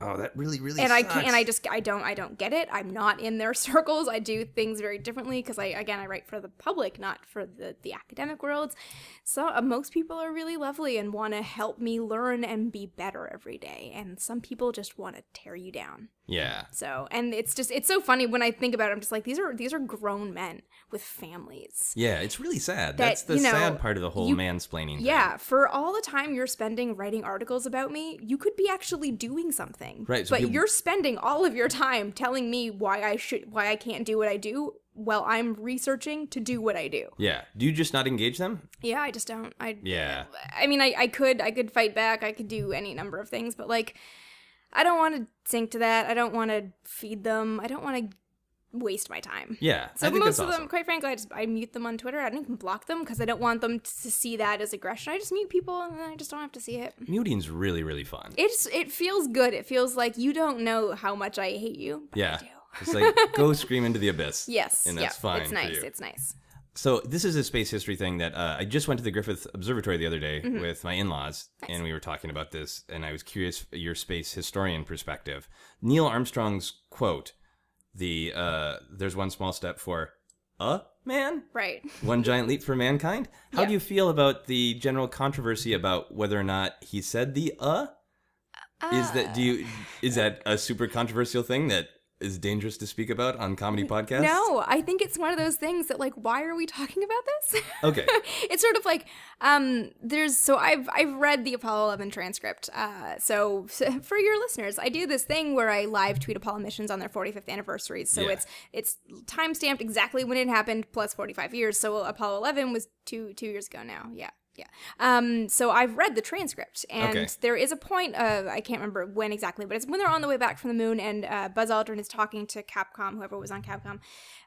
Oh, that really, really and sucks. I can't, and I just, I don't, I don't get it. I'm not in their circles. I do things very differently because I, again, I write for the public, not for the, the academic worlds. So uh, most people are really lovely and want to help me learn and be better every day. And some people just want to tear you down. Yeah. So, and it's just, it's so funny when I think about it, I'm just like, these are, these are grown men with families. Yeah. It's really sad. That, That's the you know, sad part of the whole you, mansplaining thing. Yeah. For all the time you're spending writing articles about me, you could be actually doing something. Right. So but people, you're spending all of your time telling me why I should, why I can't do what I do. Well, I'm researching to do what I do. Yeah. Do you just not engage them? Yeah, I just don't. I, yeah. I mean, I, I could, I could fight back. I could do any number of things, but like, I don't want to sink to that. I don't want to feed them. I don't want to waste my time. Yeah, so I think most that's of awesome. them, quite frankly, I just I mute them on Twitter. I don't even block them because I don't want them to see that as aggression. I just mute people, and then I just don't have to see it. Muting's really, really fun. It's it feels good. It feels like you don't know how much I hate you. But yeah, I do. It's like go scream into the abyss. Yes, and that's yep. fine. It's nice. It's nice. So this is a space history thing that uh, I just went to the Griffith Observatory the other day mm-hmm. with my in-laws, nice. and we were talking about this, and I was curious your space historian perspective. Neil Armstrong's quote, the uh, there's one small step for a man, right? One giant leap for mankind. How yeah. do you feel about the general controversy about whether or not he said the uh? uh is that do you is that a super controversial thing that is dangerous to speak about on comedy podcasts? No, I think it's one of those things that, like, why are we talking about this? Okay. It's sort of like, um, there's, so I've, I've read the Apollo eleven transcript. Uh, so, so for your listeners, I do this thing where I live tweet Apollo missions on their forty-fifth anniversaries. So yeah. it's, it's time stamped exactly when it happened plus forty-five years. So Apollo eleven was two, two years ago now. Yeah. Yeah. Um, so I've read the transcript, and okay. there is a point of, I can't remember when exactly, but it's when they're on the way back from the moon, and uh, Buzz Aldrin is talking to Capcom, whoever was on Capcom,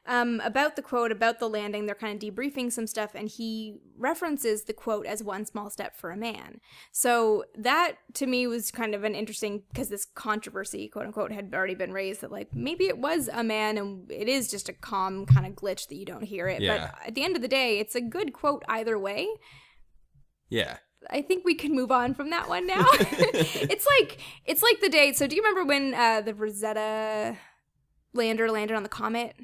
um, about the quote, about the landing. They're kind of debriefing some stuff, and he references the quote as one small step for a man. So that, to me, was kind of an interesting, because this controversy, quote unquote, had already been raised that, like, maybe it was a man, and it is just a calm kind of glitch that you don't hear it. Yeah. But at the end of the day, it's a good quote either way. Yeah. I think we can move on from that one now. It's like it's like the day. So do you remember when uh, the Rosetta lander landed on the comet?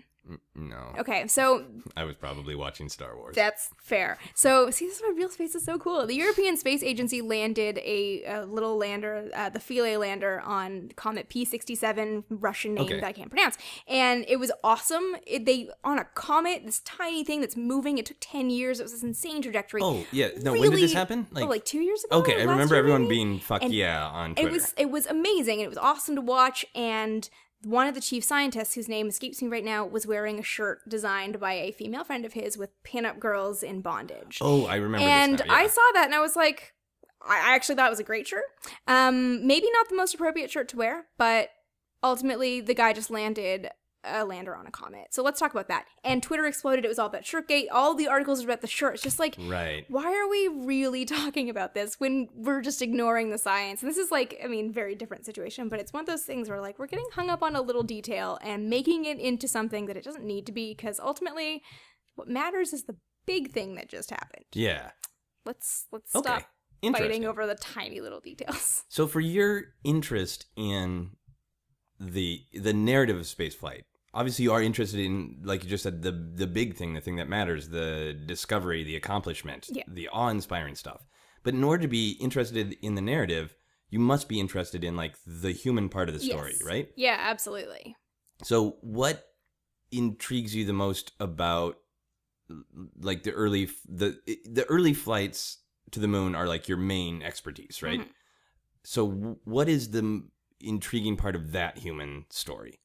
No. Okay, so I was probably watching Star Wars. That's fair. So see, this is why real space is so cool. The European Space Agency landed a, a little lander, uh, the Philae lander, on comet P sixty-seven, Russian name okay. that I can't pronounce, and it was awesome. It, they on a comet, this tiny thing that's moving. It took ten years. It was this insane trajectory. Oh yeah, no. Really, when did this happen? Like, oh, like two years ago. Okay, I remember everyone maybe? being fuck and yeah on Twitter. It was it was amazing. And it was awesome to watch, and one of the chief scientists, whose name escapes me right now, was wearing a shirt designed by a female friend of his with pinup girls in bondage. Oh, I remember and this now, yeah. I saw that and I was like, I actually thought it was a great shirt. Um, maybe not the most appropriate shirt to wear, but ultimately the guy just landed a lander on a comet. So let's talk about that. And Twitter exploded. It was all about Shirtgate. All the articles were about the shirt. It's just like, right. Why are we really talking about this when we're just ignoring the science? And this is like, I mean, very different situation, but it's one of those things where like we're getting hung up on a little detail and making it into something that it doesn't need to be, because ultimately what matters is the big thing that just happened. Yeah. Let's, let's okay. stop fighting over the tiny little details. So for your interest in the the narrative of spaceflight, obviously you are interested in, like you just said, the the big thing, the thing that matters, the discovery, the accomplishment, yeah. the awe-inspiring stuff. But in order to be interested in the narrative, you must be interested in like the human part of the story, yes. right? Yeah, absolutely. So what intrigues you the most about like the early the the early flights to the moon are like your main expertise, right? Mm-hmm. So what is the intriguing part of that human story?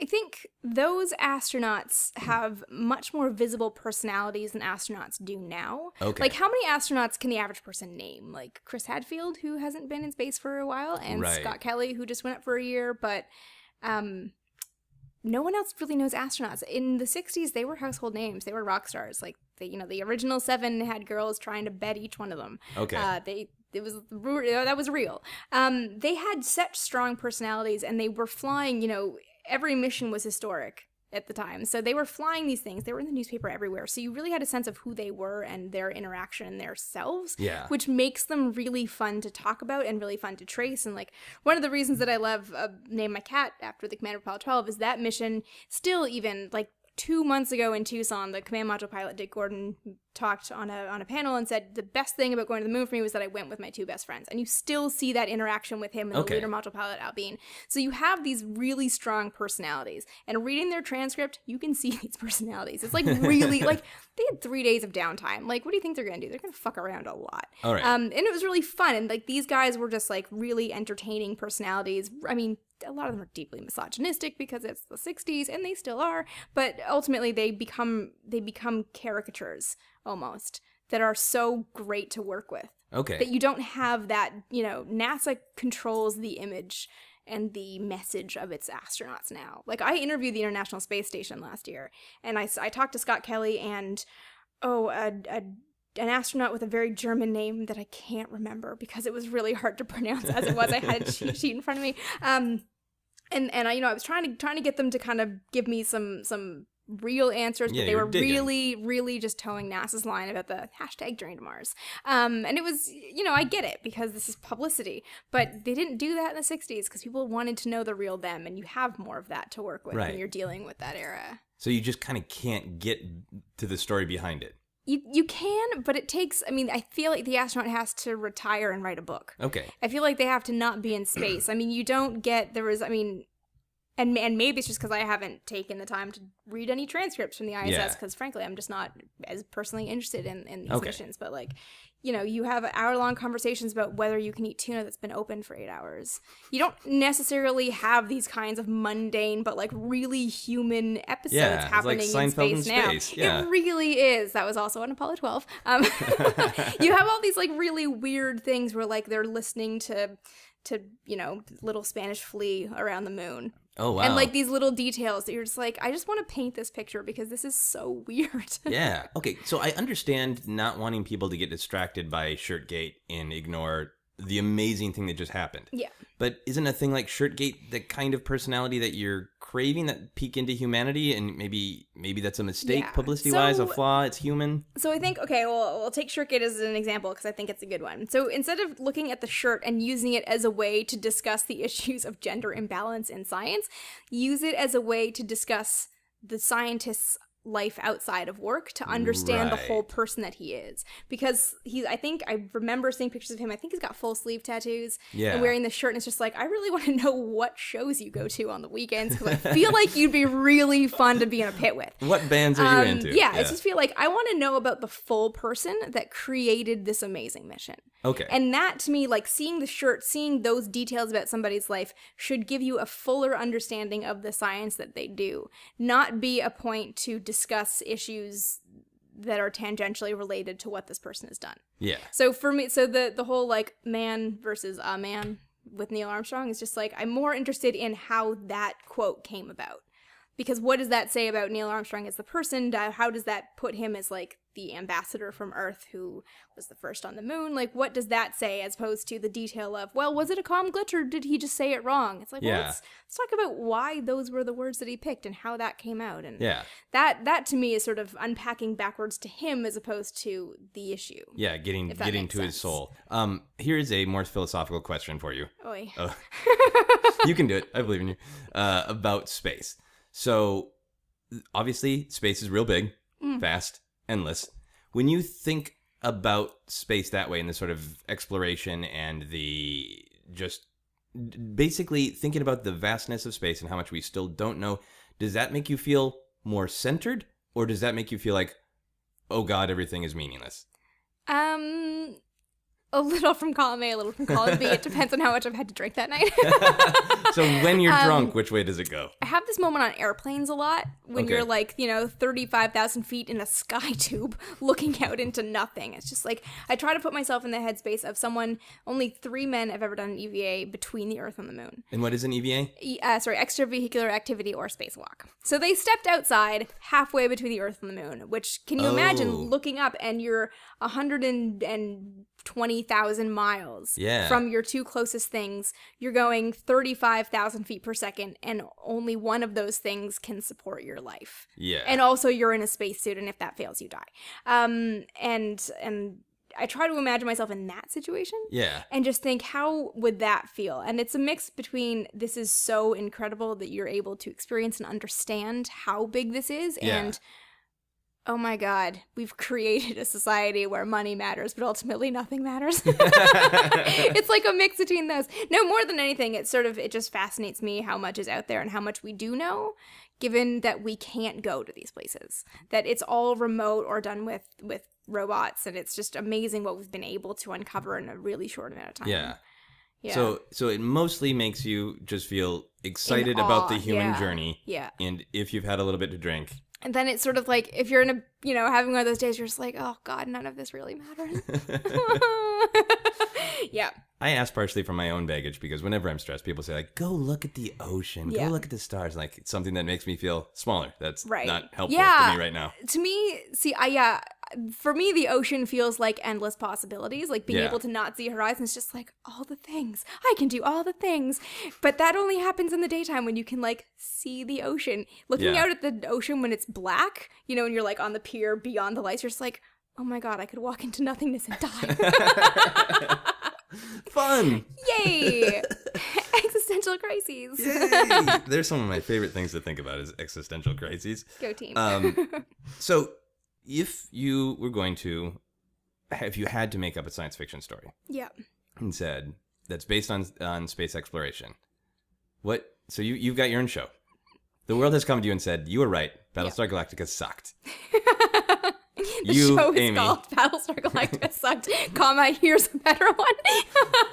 I think those astronauts have much more visible personalities than astronauts do now. Okay. Like, how many astronauts can the average person name? Like, Chris Hadfield, who hasn't been in space for a while, and right. Scott Kelly, who just went up for a year, but um, no one else really knows astronauts. In the sixties, they were household names. They were rock stars. Like, they, you know, the original seven had girls trying to bet each one of them. Okay. Uh, they... It was that was real. Um, they had such strong personalities, and they were flying. You know, every mission was historic at the time, so they were flying these things. They were in the newspaper everywhere, so you really had a sense of who they were and their interaction and their selves, yeah. which makes them really fun to talk about and really fun to trace. And like one of the reasons that I love uh, Name My Cat after the commander of Apollo twelve is that mission still even like. Two months ago in Tucson, the command module pilot, Dick Gordon, talked on a, on a panel and said, the best thing about going to the moon for me was that I went with my two best friends. And you still see that interaction with him and okay. the lunar module pilot, Albine. So you have these really strong personalities. And reading their transcript, you can see these personalities. It's like really, like, they had three days of downtime. Like, what do you think they're going to do? They're going to fuck around a lot. All right. Um, and it was really fun. And, like, these guys were just, like, really entertaining personalities. I mean... a lot of them are deeply misogynistic because it's the sixties, and they still are, but ultimately they become they become caricatures almost that are so great to work with. Okay. That you don't have that, you know, NASA controls the image and the message of its astronauts now. Like, I interviewed the International Space Station last year, and I, I talked to Scott Kelly and, oh, a, a an astronaut with a very German name that I can't remember because it was really hard to pronounce as it was. I had a cheat sheet in front of me. Um, and, and I, you know, I was trying to, trying to get them to kind of give me some, some real answers, yeah, but they were digging. really, really just towing NASA's line about the hashtag journey to Mars. Um, and it was, you know, I get it because this is publicity, but they didn't do that in the sixties because people wanted to know the real them, and you have more of that to work with right. when you're dealing with that era. So you just kind of can't get to the story behind it. You, you can, but it takes, I mean, I feel like the astronaut has to retire and write a book. Okay. I feel like they have to not be in space. I mean, you don't get, there was, I mean, and, and maybe it's just because I haven't taken the time to read any transcripts from the I S S because, yeah. frankly, I'm just not as personally interested in, in these okay. missions. But, like, you know, you have hour-long conversations about whether you can eat tuna that's been open for eight hours. You don't necessarily have these kinds of mundane but, like, really human episodes yeah, happening it's like in space in now. Space. Yeah. It really is. That was also on Apollo twelve. Um, you have all these, like, really weird things where, like, they're listening to, to you know, little Spanish flea around the moon. Oh, wow. And, like, these little details that you're just like, I just want to paint this picture because this is so weird. Yeah. Okay, so I understand not wanting people to get distracted by Shirtgate and ignore the amazing thing that just happened. Yeah. But isn't a thing like Shirtgate the kind of personality that you're craving, that peek into humanity? And maybe maybe that's a mistake, yeah. publicity-wise, so, a flaw, it's human? So I think, okay, well, we'll take Shirtgate as an example because I think it's a good one. So instead of looking at the shirt and using it as a way to discuss the issues of gender imbalance in science, use it as a way to discuss the scientists' life outside of work, to understand right. the whole person that he is, because he's I think I remember seeing pictures of him, I think he's got full sleeve tattoos yeah. and wearing the shirt, and it's just like, I really want to know what shows you go to on the weekends because I feel like you'd be really fun to be in a pit with. What bands are um, you into? Yeah, yeah, I just feel like I want to know about the full person that created this amazing mission. Okay. And that, to me, like, seeing the shirt, seeing those details about somebody's life should give you a fuller understanding of the science that they do, not be a point to discuss issues that are tangentially related to what this person has done. Yeah. So for me, so the, the whole, like, man versus a man with Neil Armstrong is just, like, I'm more interested in how that quote came about. Because what does that say about Neil Armstrong as the person? How does that put him as, like, the ambassador from Earth who was the first on the moon? Like, what does that say as opposed to the detail of, well, was it a calm glitch or did he just say it wrong? It's like, yeah. well, let's, let's talk about why those were the words that he picked and how that came out. And yeah. that, that to me, is sort of unpacking backwards to him as opposed to the issue. Yeah, getting getting to sense. his soul. Um, here's a more philosophical question for you. Oy. Uh, you can do it. I believe in you. Uh, about space. So, obviously, space is real big, mm. vast, endless. When you think about space that way, and the sort of exploration and the just basically thinking about the vastness of space and how much we still don't know, does that make you feel more centered, or does that make you feel like, oh God, everything is meaningless? Um... A little from column A, a little from column B. It depends on how much I've had to drink that night. So when you're um, drunk, which way does it go? I have this moment on airplanes a lot when okay. you're like, you know, thirty-five thousand feet in a sky tube looking out into nothing. It's just like, I try to put myself in the headspace of someone, only three men have ever done an E V A between the Earth and the Moon. And what is an E V A? E uh, sorry, extravehicular activity or spacewalk. So they stepped outside halfway between the Earth and the Moon, which can you oh. imagine looking up and you're one hundred and twenty thousand miles yeah. from your two closest things. You're going thirty-five thousand feet per second, and only one of those things can support your life. Yeah. And also you're in a spacesuit, and if that fails, you die. Um, and and I try to imagine myself in that situation. Yeah. And just think, how would that feel? And it's a mix between this is so incredible that you're able to experience and understand how big this is, yeah. and oh my God, we've created a society where money matters, but ultimately nothing matters. It's like a mix between those. No, more than anything, it's sort of, it just fascinates me how much is out there and how much we do know, given that we can't go to these places, that it's all remote or done with, with robots. And it's just amazing what we've been able to uncover in a really short amount of time. Yeah. Yeah. So, so it mostly makes you just feel excited awe, about the human yeah. journey. Yeah. And if you've had a little bit to drink. And then it's sort of like, if you're in a, you know, having one of those days, you're just like, oh God, none of this really matters. Yeah. I ask partially from my own baggage, because whenever I'm stressed, people say, like, go look at the ocean, yeah. go look at the stars. Like, it's something that makes me feel smaller. That's right. not helpful yeah. for me right now. To me, see, I, yeah, for me, the ocean feels like endless possibilities. Like, being yeah. able to not see horizons, just like, all the things. I can do all the things. But that only happens in the daytime when you can, like, see the ocean. Looking yeah. out at the ocean when it's black, you know, and you're, like, on the pier beyond the lights, you're just like, oh my God, I could walk into nothingness and die. Fun! Yay! Existential crises. Yay! They're some of my favorite things to think about, is existential crises. Go team. Um, so if you were going to, if you had to make up a science fiction story. Yeah. And said, that's based on, on space exploration. What? So you, you've got your own show. The world has come to you and said, you were right. Battlestar yep. Galactica sucked. The you, show is Amy. called Battlestar Galactica Sucked, comma, here's a better one.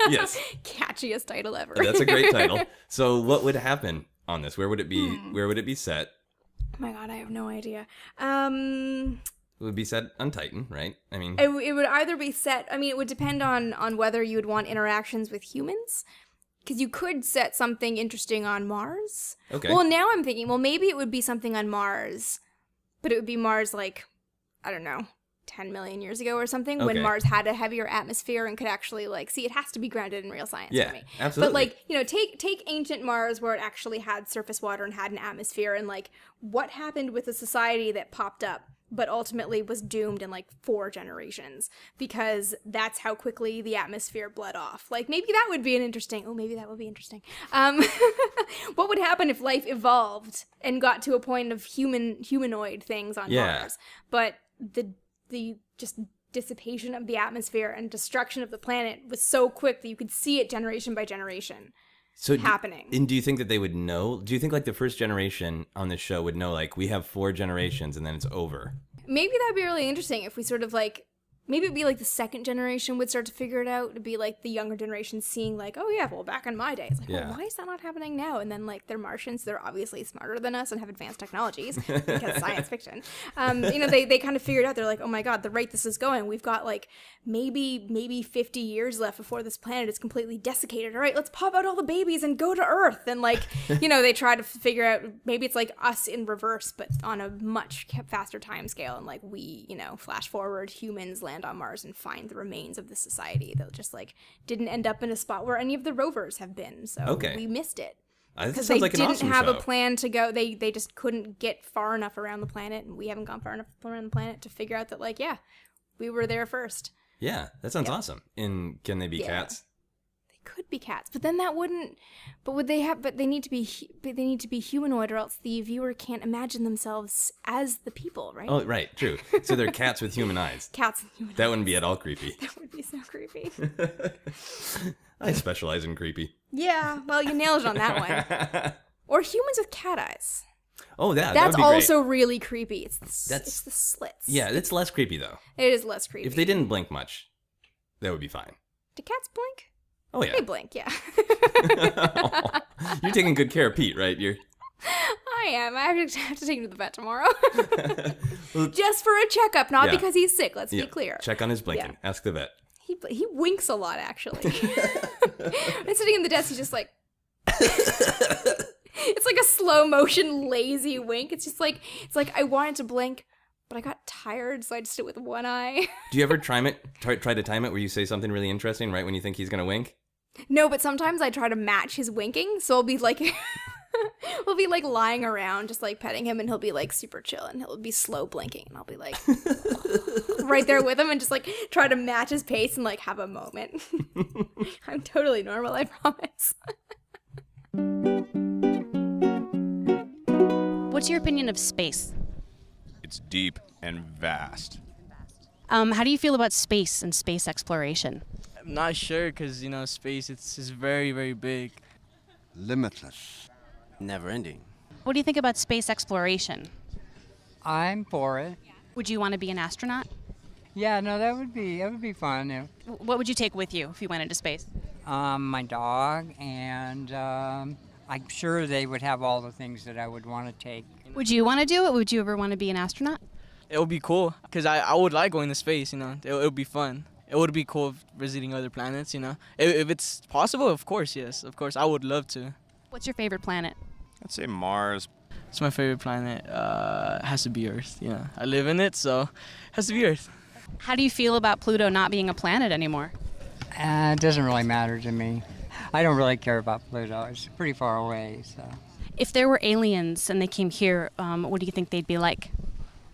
Yes. Catchiest title ever. That's a great title. So what would happen on this? Where would it be? Hmm. Where would it be set? Oh my God, I have no idea. Um... It would be set on Titan, right? I mean... It, it would either be set... I mean, it would depend on, on whether you would want interactions with humans. Because you could set something interesting on Mars. Okay. Well, now I'm thinking, well, maybe it would be something on Mars. But it would be Mars, like... I don't know, ten million years ago or something, okay. when Mars had a heavier atmosphere and could actually, like, see, it has to be grounded in real science yeah, to me. Absolutely. But, like, you know, take take ancient Mars where it actually had surface water and had an atmosphere, and, like, what happened with a society that popped up but ultimately was doomed in, like, four generations because that's how quickly the atmosphere bled off. Like, maybe that would be an interesting... Oh, maybe that would be interesting. Um, what would happen if life evolved and got to a point of human humanoid things on yeah. Mars? But... the the just dissipation of the atmosphere and destruction of the planet was so quick that you could see it generation by generation so happening. Do, and do you think that they would know? Do you think, like, the first generation on this show would know, like, we have four generations and then it's over? Maybe that would be really interesting if we sort of, like, maybe it'd be like the second generation would start to figure it out. It'd be like the younger generation seeing like, oh yeah, well back in my day, it's like, yeah. well, why is that not happening now? And then like they're Martians, they're obviously smarter than us and have advanced technologies because science fiction. Um, you know, they they kind of figured out. They're like, oh my god, the rate this is going, we've got like maybe maybe fifty years left before this planet is completely desiccated. All right, let's pop out all the babies and go to Earth. And like, you know, they try to figure out maybe it's like us in reverse, but on a much faster time scale. And like we, you know, flash forward, humans land on Mars and find the remains of the society that just like didn't end up in a spot where any of the rovers have been, so okay. we missed it because they like didn't awesome have show. a plan to go. They they just couldn't get far enough around the planet, and we haven't gone far enough around the planet to figure out that like yeah we were there first. Yeah, that sounds yep. awesome. And can they be yeah. cats? They could be cats, but then that wouldn't but would they have but they need to be they need to be humanoid, or else the viewer can't imagine themselves as the people, right? Oh, right, true. So they're cats with human eyes. Cats with human that eyes. That wouldn't be at all creepy. That would be so creepy. I specialize in creepy. Yeah, well, you nailed it on that one. Or humans with cat eyes. Oh, yeah, that's that would be also great. Really creepy. It's the, that's it's the slits. Yeah, it's less creepy though. It is less creepy. If they didn't blink much, that would be fine. Do cats blink? Oh yeah. They blink, yeah. Oh, you're taking good care of Pete, right? You're. I am. I have to, have to take him to the vet tomorrow. Well, just for a checkup, not yeah. because he's sick. Let's yeah. be clear. Check on his blinking. Yeah. Ask the vet. He he winks a lot, actually. And sitting in the desk, he's just like. It's like a slow motion lazy wink. It's just like it's like I wanted to blink, but I got tired, so I just did it with one eye. Do you ever time it? Try, try to time it where you say something really interesting right when you think he's gonna wink? No, but sometimes I try to match his winking, so I'll be like, we'll be like lying around, just like petting him, and he'll be like super chill, and he'll be slow blinking, and I'll be like right there with him, and just like try to match his pace and like have a moment. I'm totally normal, I promise. What's your opinion of space? It's deep and vast. Um, how do you feel about space and space exploration? I'm not sure, because, you know, space, it's just very, very big. Limitless. Never ending. What do you think about space exploration? I'm for it. Would you want to be an astronaut? Yeah, no, that would be, that would be fun. Yeah. What would you take with you if you went into space? Um, my dog and... Um, I'm sure they would have all the things that I would want to take. Would you want to do it? Would you ever want to be an astronaut? It would be cool, because I, I would like going to space, you know. It, it would be fun. It would be cool visiting other planets, you know. If, if it's possible, of course, yes. Of course, I would love to. What's your favorite planet? I'd say Mars. It's my favorite planet. Uh, it has to be Earth, you know. I live in it, so it has to be Earth. How do you feel about Pluto not being a planet anymore? Uh, it doesn't really matter to me. I don't really care about Pluto. It's pretty far away, so. If there were aliens and they came here, um, what do you think they'd be like?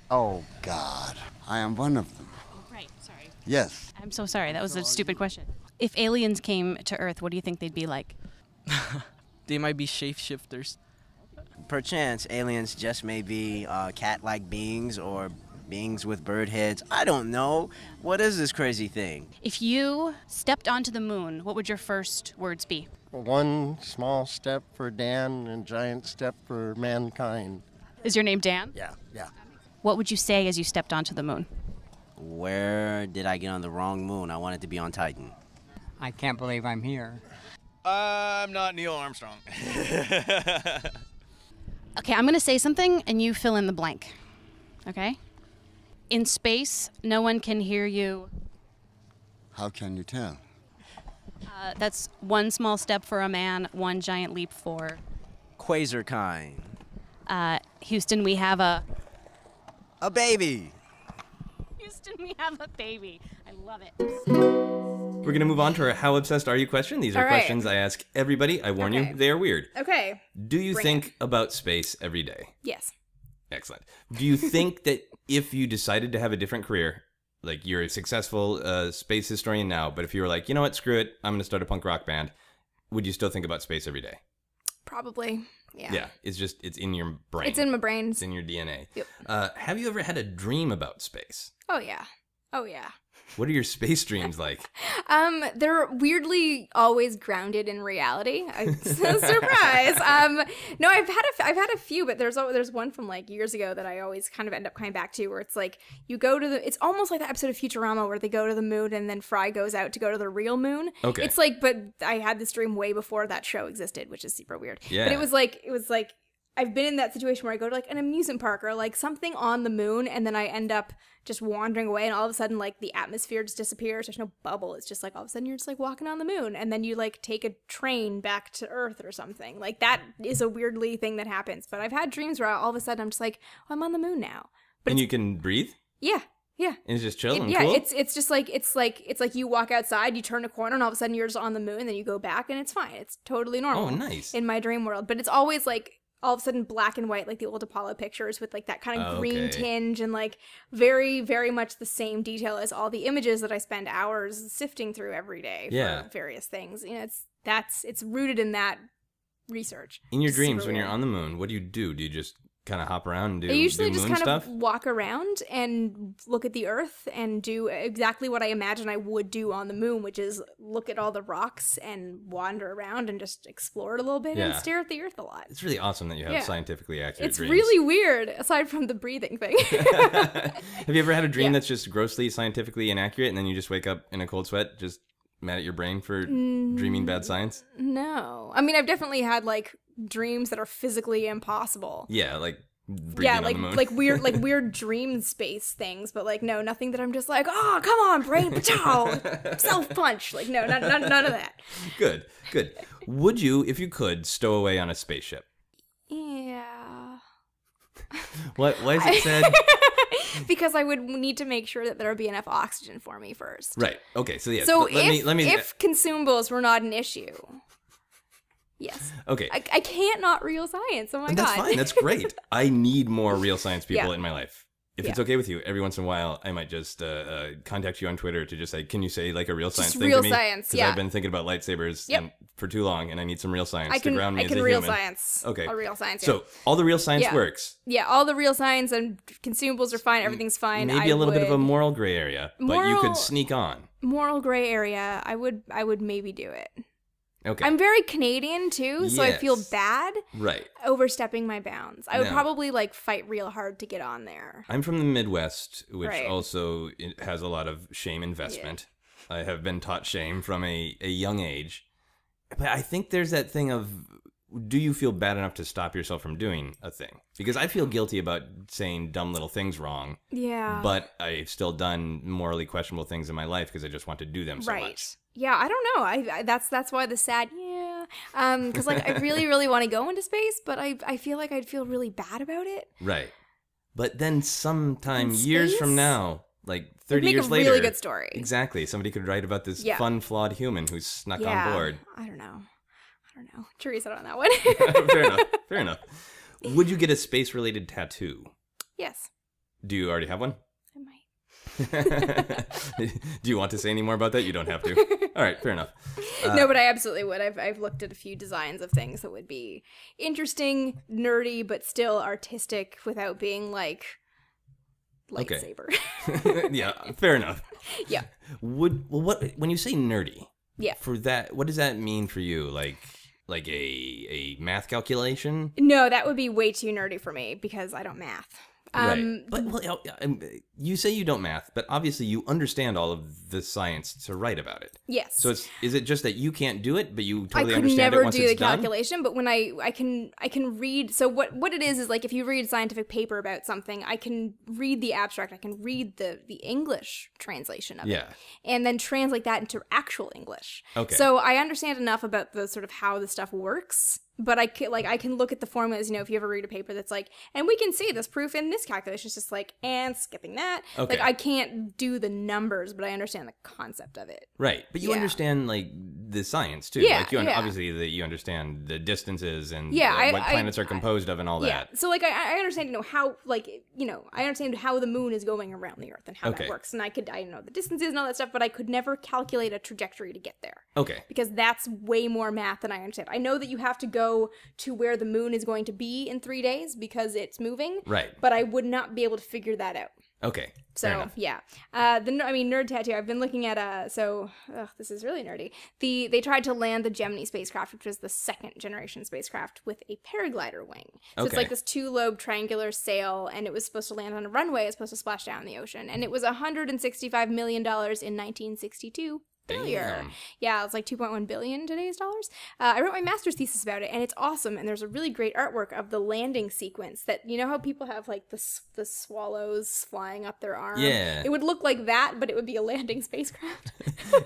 Oh, God. I am one of them. Oh, right. Sorry. Yes. I'm so sorry. That was so a stupid you? question. If aliens came to Earth, what do you think they'd be like? They might be shapeshifters. Perchance, aliens just may be uh, cat-like beings or beings with bird heads. I don't know. What is this crazy thing? If you stepped onto the moon, what would your first words be? One small step for Dan and giant step for mankind. Is your name Dan? Yeah, yeah. What would you say as you stepped onto the moon? Where did I get on the wrong moon? I wanted to be on Titan. I can't believe I'm here. I'm not Neil Armstrong. Okay, I'm going to say something and you fill in the blank. Okay? In space, no one can hear you. How can you tell? Uh, that's one small step for a man, one giant leap for... Quasar kind. Uh, Houston, we have a... A baby! Houston, we have a baby. I love it. We're going to move on to our How Obsessed Are You question. These are right. questions I ask everybody. I warn okay. you, they are weird. Okay. Do you Bring think it. about space every day? Yes. Excellent. Do you think that if you decided to have a different career, like you're a successful uh, space historian now, but if you were like, you know what, screw it, I'm going to start a punk rock band, would you still think about space every day? Probably, yeah. Yeah, it's just, it's in your brain. It's in my brain. It's in your D N A. Yep. Uh, have you ever had a dream about space? Oh, yeah. Oh, yeah. What are your space dreams like? Um, they're weirdly always grounded in reality. Surprise! Um, no, I've had a, I've had a few, but there's there's one from like years ago that I always kind of end up coming back to, where it's like you go to the. It's almost like that episode of Futurama where they go to the moon and then Fry goes out to go to the real moon. Okay. It's like, but I had this dream way before that show existed, which is super weird. Yeah. But it was like it was like. I've been in that situation where I go to like an amusement park or like something on the moon, and then I end up just wandering away, and all of a sudden like the atmosphere just disappears. There's no bubble. It's just like all of a sudden you're just like walking on the moon, and then you like take a train back to Earth or something. Like that is a weirdly thing that happens. But I've had dreams where all of a sudden I'm just like, oh, I'm on the moon now. But and you can breathe? Yeah. Yeah. And it's just chill and it, yeah, cool? it's it's just like it's like it's like you walk outside, you turn a corner, and all of a sudden you're just on the moon, and then you go back and it's fine. It's totally normal. Oh, nice. In my dream world. But it's always like all of a sudden black and white, like the old Apollo pictures with like that kind of green tinge, and like very, very much the same detail as all the images that I spend hours sifting through every day for various things. You know, it's that's it's rooted in that research. In your dreams, when you're on the moon, what do you do? Do you just kind of hop around and do moon stuff? I usually just kind of walk around and look at the Earth and do exactly what I imagine I would do on the moon, which is look at all the rocks and wander around and just explore it a little bit yeah. and stare at the Earth a lot. It's really awesome that you have yeah. scientifically accurate it's dreams. It's really weird, aside from the breathing thing. Have you ever had a dream yeah. that's just grossly scientifically inaccurate, and then you just wake up in a cold sweat, just mad at your brain for mm, dreaming bad science? No. I mean, I've definitely had, like, dreams that are physically impossible. Yeah, like yeah, like like weird like weird dream space things, but like no, nothing that I'm just like, oh, come on, brain, pachow, self punch. Like no, not, not, none of that. Good, good. Would you, if you could, stow away on a spaceship? Yeah. What? Why is it said? Because I would need to make sure that there would be enough oxygen for me first. Right. Okay. So yeah. So let if, me, let me... if consumables were not an issue. Yes. Okay. I, I can't not real science. Oh my That's god. That's fine. That's great. I need more real science people yeah. in my life. If yeah. it's okay with you, every once in a while, I might just uh, uh, contact you on Twitter to just like, can you say like a real science just thing real to me? Real science. Because yeah. I've been thinking about lightsabers yep. and, for too long, and I need some real science I can, to ground me I as a human. I can real science. Okay. All real science. Yeah. So all the real science yeah. works. Yeah. All the real science and consumables are fine. Everything's fine. Maybe I a little would... bit of a moral gray area, moral, but you could sneak on. Moral gray area. I would. I would maybe do it. Okay. I'm very Canadian, too, so yes. I feel bad right. overstepping my bounds. I would no. probably, like, fight real hard to get on there. I'm from the Midwest, which right. also has a lot of shame investment. Yeah. I have been taught shame from a, a young age. But I think there's that thing of, do you feel bad enough to stop yourself from doing a thing? Because I feel guilty about saying dumb little things wrong. Yeah. But I've still done morally questionable things in my life because I just want to do them so right. much. Yeah, I don't know. I, I that's that's why the sad yeah, um, because like I really really want to go into space, but I I feel like I'd feel really bad about it. Right, but then sometime in years space? From now, like thirty years later, make a really good story. Exactly, somebody could write about this yeah. fun flawed human who's snuck yeah. on board. I don't know, I don't know. Jury's out on that one. Fair enough. Fair enough. Would you get a space related tattoo? Yes. Do you already have one? Do you want to say any more about that? You don't have to. All right, fair enough. Uh, no, but I absolutely would. I've, I've looked at a few designs of things that would be interesting, nerdy, but still artistic without being like lightsaber. Okay. Yeah, fair enough. Yeah. Would well, what when you say nerdy? Yeah. For that, what does that mean for you? Like. Like a a math calculation? No, that would be way too nerdy for me because I don't math. Um, right. But well, you say you don't math, but obviously you understand all of the science to write about it. Yes. So it's, is it just that you can't do it, but you totally understand it once it's done? I could never do the calculation, but when I I can I can read. So what what it is is like if you read a scientific paper about something, I can read the abstract, I can read the the English translation of yeah. it, and then translate that into actual English. Okay. So I understand enough about the sort of how the stuff works. But I can, like, I can look at the formulas, you know, if you ever read a paper that's like, and we can see this proof in this calculation. It's just like, and skipping that. Okay. Like, I can't do the numbers, but I understand the concept of it. Right. But you yeah. understand, like, the science, too. Yeah, like, you yeah. obviously, the, you understand the distances and yeah, uh, what I, planets I, are composed I, of and all yeah. that. So, like, I, I understand, you know, how, like, you know, I understand how the moon is going around the Earth and how okay. that works. And I could, I know the distances and all that stuff, but I could never calculate a trajectory to get there. Okay. Because that's way more math than I understand. I know that you have to go to where the moon is going to be in three days because it's moving. Right. But I would not be able to figure that out. Okay. So yeah, uh, the I mean nerd tattoo. I've been looking at uh so ugh, this is really nerdy. The they tried to land the Gemini spacecraft, which was the second generation spacecraft, with a paraglider wing. So okay. It's like this two lobe triangular sail, and it was supposed to land on a runway. It's supposed to splash down in the ocean, and it was one hundred sixty-five million dollars in nineteen sixty-two. Billion. Yeah, it's like two point one billion today's dollars. Uh, I wrote my master's thesis about it, and it's awesome. And there's a really great artwork of the landing sequence that, you know how people have like the, the swallows flying up their arm? Yeah. It would look like that, but it would be a landing spacecraft.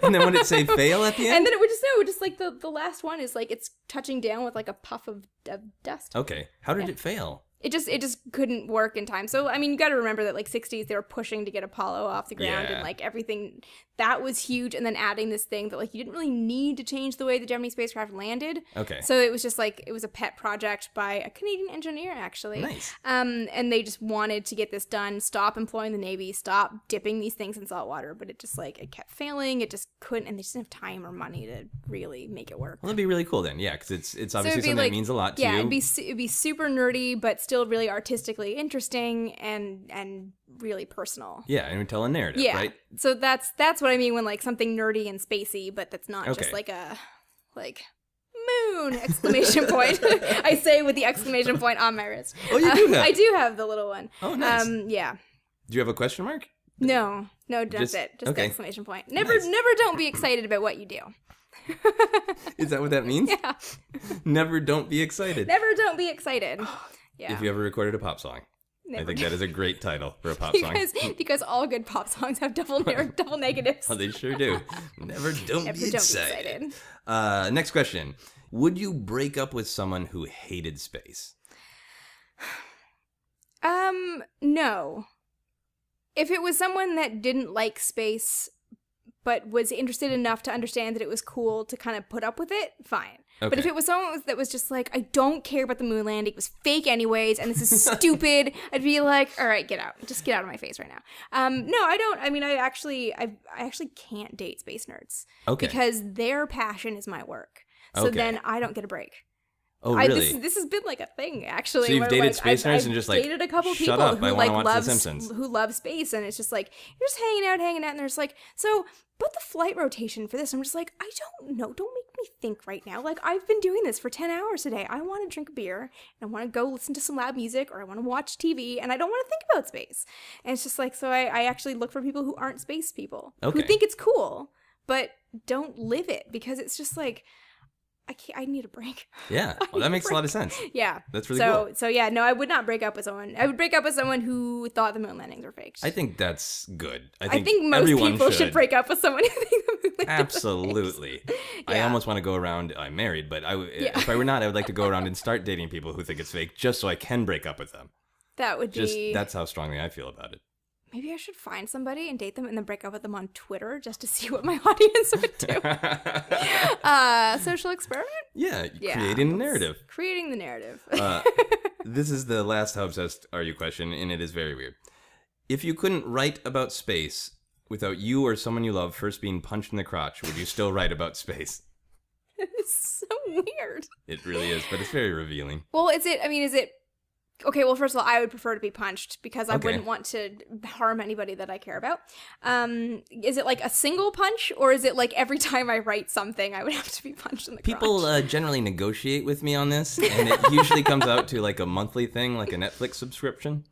And then would it say fail at the end? And then it would just, no, just like the, the last one is like it's touching down with like a puff of, of dust. Okay. How did yeah. it fail? It just it just couldn't work in time. So, I mean, you got to remember that, like, sixties, they were pushing to get Apollo off the ground yeah. and, like, everything. That was huge. And then adding this thing that, like, you didn't really need to change the way the Gemini spacecraft landed. Okay. So it was just, like, it was a pet project by a Canadian engineer, actually. Nice. Um, and they just wanted to get this done, stop employing the Navy, stop dipping these things in salt water. But it just, like, it kept failing. It just couldn't. And they just didn't have time or money to really make it work. Well, that'd be really cool then. Yeah, because it's, it's obviously so something like, that means a lot to yeah, you. Yeah, it'd be, su it'd be super nerdy, but still really artistically interesting and and really personal. Yeah, and we tell a narrative, yeah. right? So that's that's what I mean when like something nerdy and spacey, but that's not okay. just like a like moon exclamation point. I say with the exclamation point on my wrist. Oh, you do have. Uh, I do have the little one. Oh, nice. Um, yeah. Do you have a question mark? No, no, that's just, it. Just okay. the exclamation point. Never, nice. never don't be excited about what you do. Is that what that means? Yeah. Never don't be excited. Never don't be excited. Yeah. If you ever recorded a pop song. Never. I think that is a great title for a pop because, song. Because all good pop songs have double double negatives. Oh, they sure do. Never don't, Never be, don't excited. be excited. Uh, next question. Would you break up with someone who hated space? Um, no. If it was someone that didn't like space but was interested enough to understand that it was cool to kind of put up with it, fine. Okay. But if it was someone that was just like, I don't care about the moon landing, it was fake anyways, and this is stupid, I'd be like, all right, get out. Just get out of my face right now. Um, no, I don't. I mean, I actually I, I actually can't date space nerds. Okay. Because their passion is my work. So okay. then I don't get a break. Oh, really? I, this, this has been like a thing, actually. So you've dated like, space nerds and just like, dated a couple shut people up, who I like love The Simpsons. Who love space, and it's just like, you're just hanging out, hanging out, and they're just like, so... But the flight rotation for this, I'm just like, I don't know. Don't make me think right now. Like, I've been doing this for ten hours today. I want to drink a beer, and I want to go listen to some loud music, or I want to watch T V, and I don't want to think about space. And it's just like, so I, I actually look for people who aren't space people, okay. who think it's cool, but don't live it, because it's just like, I can't, I need a break. Yeah, well, that makes a, a lot of sense. Yeah. That's really so, cool. So, yeah, no, I would not break up with someone. I would break up with someone who thought the moon landings were faked. I think that's good. I think, I think most people should. should break up with someone who think the moon landings Absolutely. Were faked. Yeah. I almost want to go around, I'm married, but I, yeah. if I were not, I would like to go around and start dating people who think it's fake just so I can break up with them. That would be... Just, that's how strongly I feel about it. Maybe I should find somebody and date them and then break up with them on Twitter just to see what my audience would do. uh, social experiment? Yeah, yeah, creating the narrative. Creating the narrative. uh, this is the last How Obsessed Are You question, and it is very weird. If you couldn't write about space without you or someone you love first being punched in the crotch, would you still write about space? It's so weird. It really is, but it's very revealing. Well, is it, I mean, is it, okay, well, first of all, I would prefer to be punched because I okay. wouldn't want to harm anybody that I care about. Um, is it like a single punch, or is it like every time I write something, I would have to be punched in the crotch? People uh, generally negotiate with me on this, and it usually comes out to like a monthly thing, like a Netflix subscription.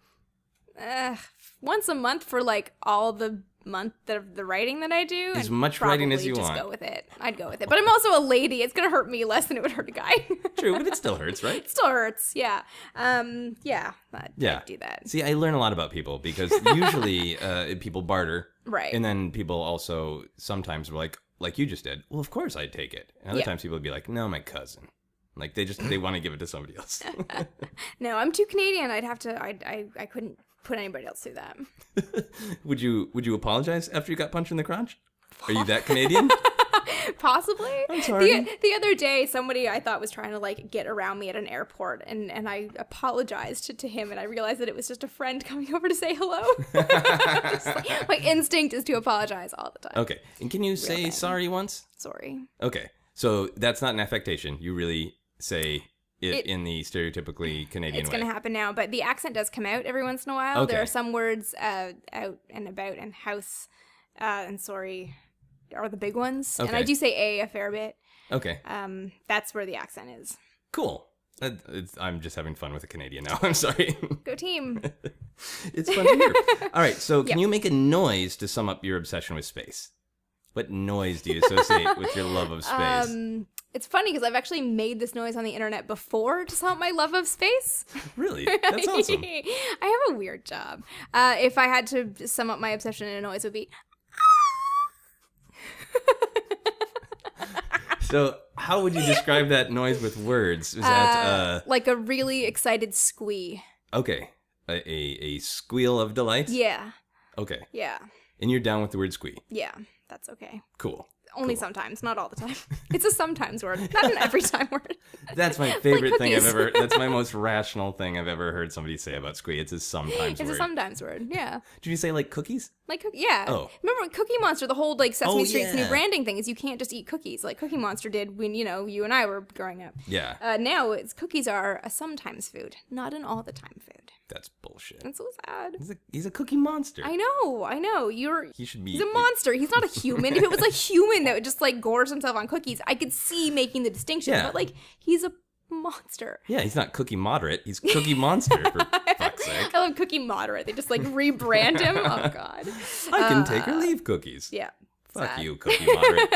Uh, once a month for like all the month of the writing that I do. As much writing as you just want. Go with it. I'd go with it. But I'm also a lady. It's gonna hurt me less than it would hurt a guy. True, but it still hurts, right? It still hurts. Yeah. Um. Yeah. I'd, yeah. I'd do that. See, I learn a lot about people because usually uh, people barter, right? And then people also sometimes were like, like you just did. Well, of course I'd take it. And other yeah. times people would be like, no, my cousin. Like they just they want to give it to somebody else. No, I'm too Canadian. I'd have to. I I I couldn't. Put anybody else through that. Would you would you apologize after you got punched in the crotch? Are you that Canadian? Possibly. I'm sorry. The, the other day, somebody I thought was trying to like get around me at an airport, and and I apologized to, to him, and I realized that it was just a friend coming over to say hello. Just, like, my instinct is to apologize all the time. Okay, and can you Real say bad. sorry once? Sorry. Okay, so that's not an affectation. You really say. it, it in the stereotypically Canadian it's way. It's going to happen now, but the accent does come out every once in a while. Okay. There are some words uh, out and about and house uh, and sorry are the big ones. Okay. And I do say a a fair bit. Okay. Um, that's where the accent is. Cool. It's, I'm just having fun with a Canadian now. I'm sorry. Go team. It's fun to hear. All right. So can yep. you make a noise to sum up your obsession with space? What noise do you associate with your love of space? Um, it's funny because I've actually made this noise on the internet before to sum up my love of space. Really? That's awesome. I have a weird job. Uh, if I had to sum up my obsession in a noise, it would be... So how would you describe that noise with words? Is that uh, uh... like a really excited squee? Okay, a, a a squeal of delight. Yeah. Okay. Yeah. And you're down with the word squee. Yeah, that's okay. Cool. Only cool. sometimes, not all the time. It's a sometimes word, not an every time word. That's my favorite like thing I've ever. That's my most rational thing I've ever heard somebody say about squee. It's a sometimes. It's word. It's a sometimes word. Yeah. Did you say like cookies? Like cookies? Yeah. Oh. Remember when Cookie Monster, the whole like Sesame oh, Street's yeah. new branding thing is you can't just eat cookies like Cookie Monster did when you know you and I were growing up. Yeah. Uh, now it's cookies are a sometimes food, not an all the time food. That's bullshit. That's so sad. He's a, he's a cookie monster. I know. I know. You're. He should be. He's a monster. He's not a human. If it was a human that would just like gorge himself on cookies, I could see making the distinction. Yeah. But like, he's a monster. Yeah, he's not cookie moderate. He's cookie monster. For fuck's sake. I love cookie moderate. They just like rebrand him. Oh god. I can uh, take or leave cookies. Yeah. Fuck sad. You, cookie moderate.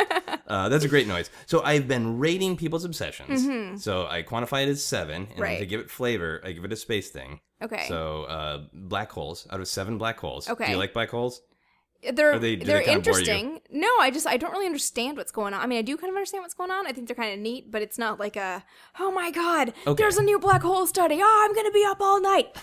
Uh, that's a great noise. So I've been rating people's obsessions. Mm-hmm. So I quantify it as seven, and right. then to give it flavor, I give it a space thing. Okay. So uh, black holes out of seven black holes. Okay. Do you like black holes? They're Are they, they're they interesting. No, I just I don't really understand what's going on. I mean, I do kind of understand what's going on. I think they're kind of neat, but it's not like a oh my god, okay. there's a new black hole study. Oh, I'm gonna be up all night.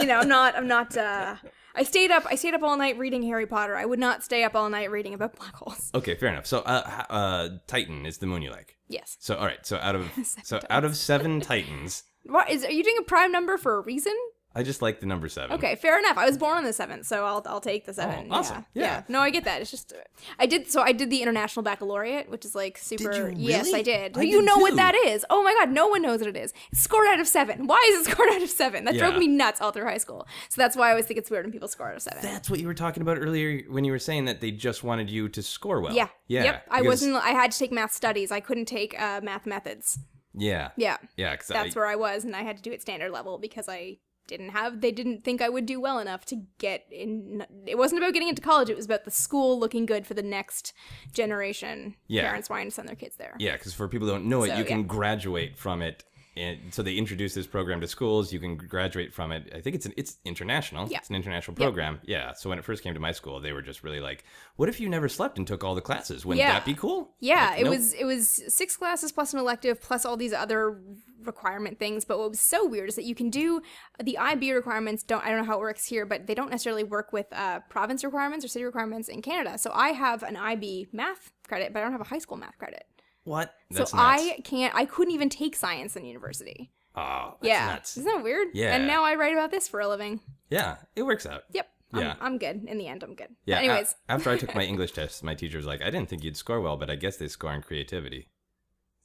You know, I'm not. I'm not. Uh, I stayed up. I stayed up all night reading Harry Potter. I would not stay up all night reading about black holes. Okay, fair enough. So, uh, uh, Titan is the moon you like. Yes. So, all right. So out of so titans. out of seven Titans. What is? Are you doing a prime number for a reason? I just like the number seven. Okay, fair enough. I was born on the seventh, so I'll I'll take the seven. Oh, awesome. Yeah. Yeah. yeah. No, I get that. It's just I did so I did the International Baccalaureate, which is like super. Did you really? Yes, I did. I you did know too. What that is? Oh my god, no one knows what it is. It's scored out of seven. Why is it scored out of seven? That yeah. drove me nuts all through high school. So that's why I always think it's weird when people score out of seven. That's what you were talking about earlier when you were saying that they just wanted you to score well. Yeah. Yeah. Yep. Because... I wasn't. I had to take math studies. I couldn't take uh, math methods. Yeah. Yeah. Yeah. Cause that's I... where I was, and I had to do it standard level because I. Didn't have they didn't think I would do well enough to get in. It wasn't about getting into college, it was about the school looking good for the next generation. Yeah, parents wanting to send their kids there. Yeah, because for people who don't know it, so, you can yeah. graduate from it, and so they introduced this program to schools. You can graduate from it. I think it's an it's international. Yeah. It's an international program. Yep. Yeah. So when it first came to my school, they were just really like, "What if you never slept and took all the classes? Wouldn't yeah. that be cool?" Yeah. Like, it nope. was it was six classes plus an elective plus all these other requirement things. But what was so weird is that you can do the I B requirements. Don't I don't know how it works here, but they don't necessarily work with uh, province requirements or city requirements in Canada. So I have an I B math credit, but I don't have a high school math credit. What? That's so nuts. I can't. I couldn't even take science in university. Oh, that's yeah. nuts. Isn't that weird? Yeah. And now I write about this for a living. Yeah, it works out. Yep. Yeah. I'm, I'm good. In the end, I'm good. Yeah. But anyways, a after I took my English test, my teacher was like, "I didn't think you'd score well, but I guess they score on creativity."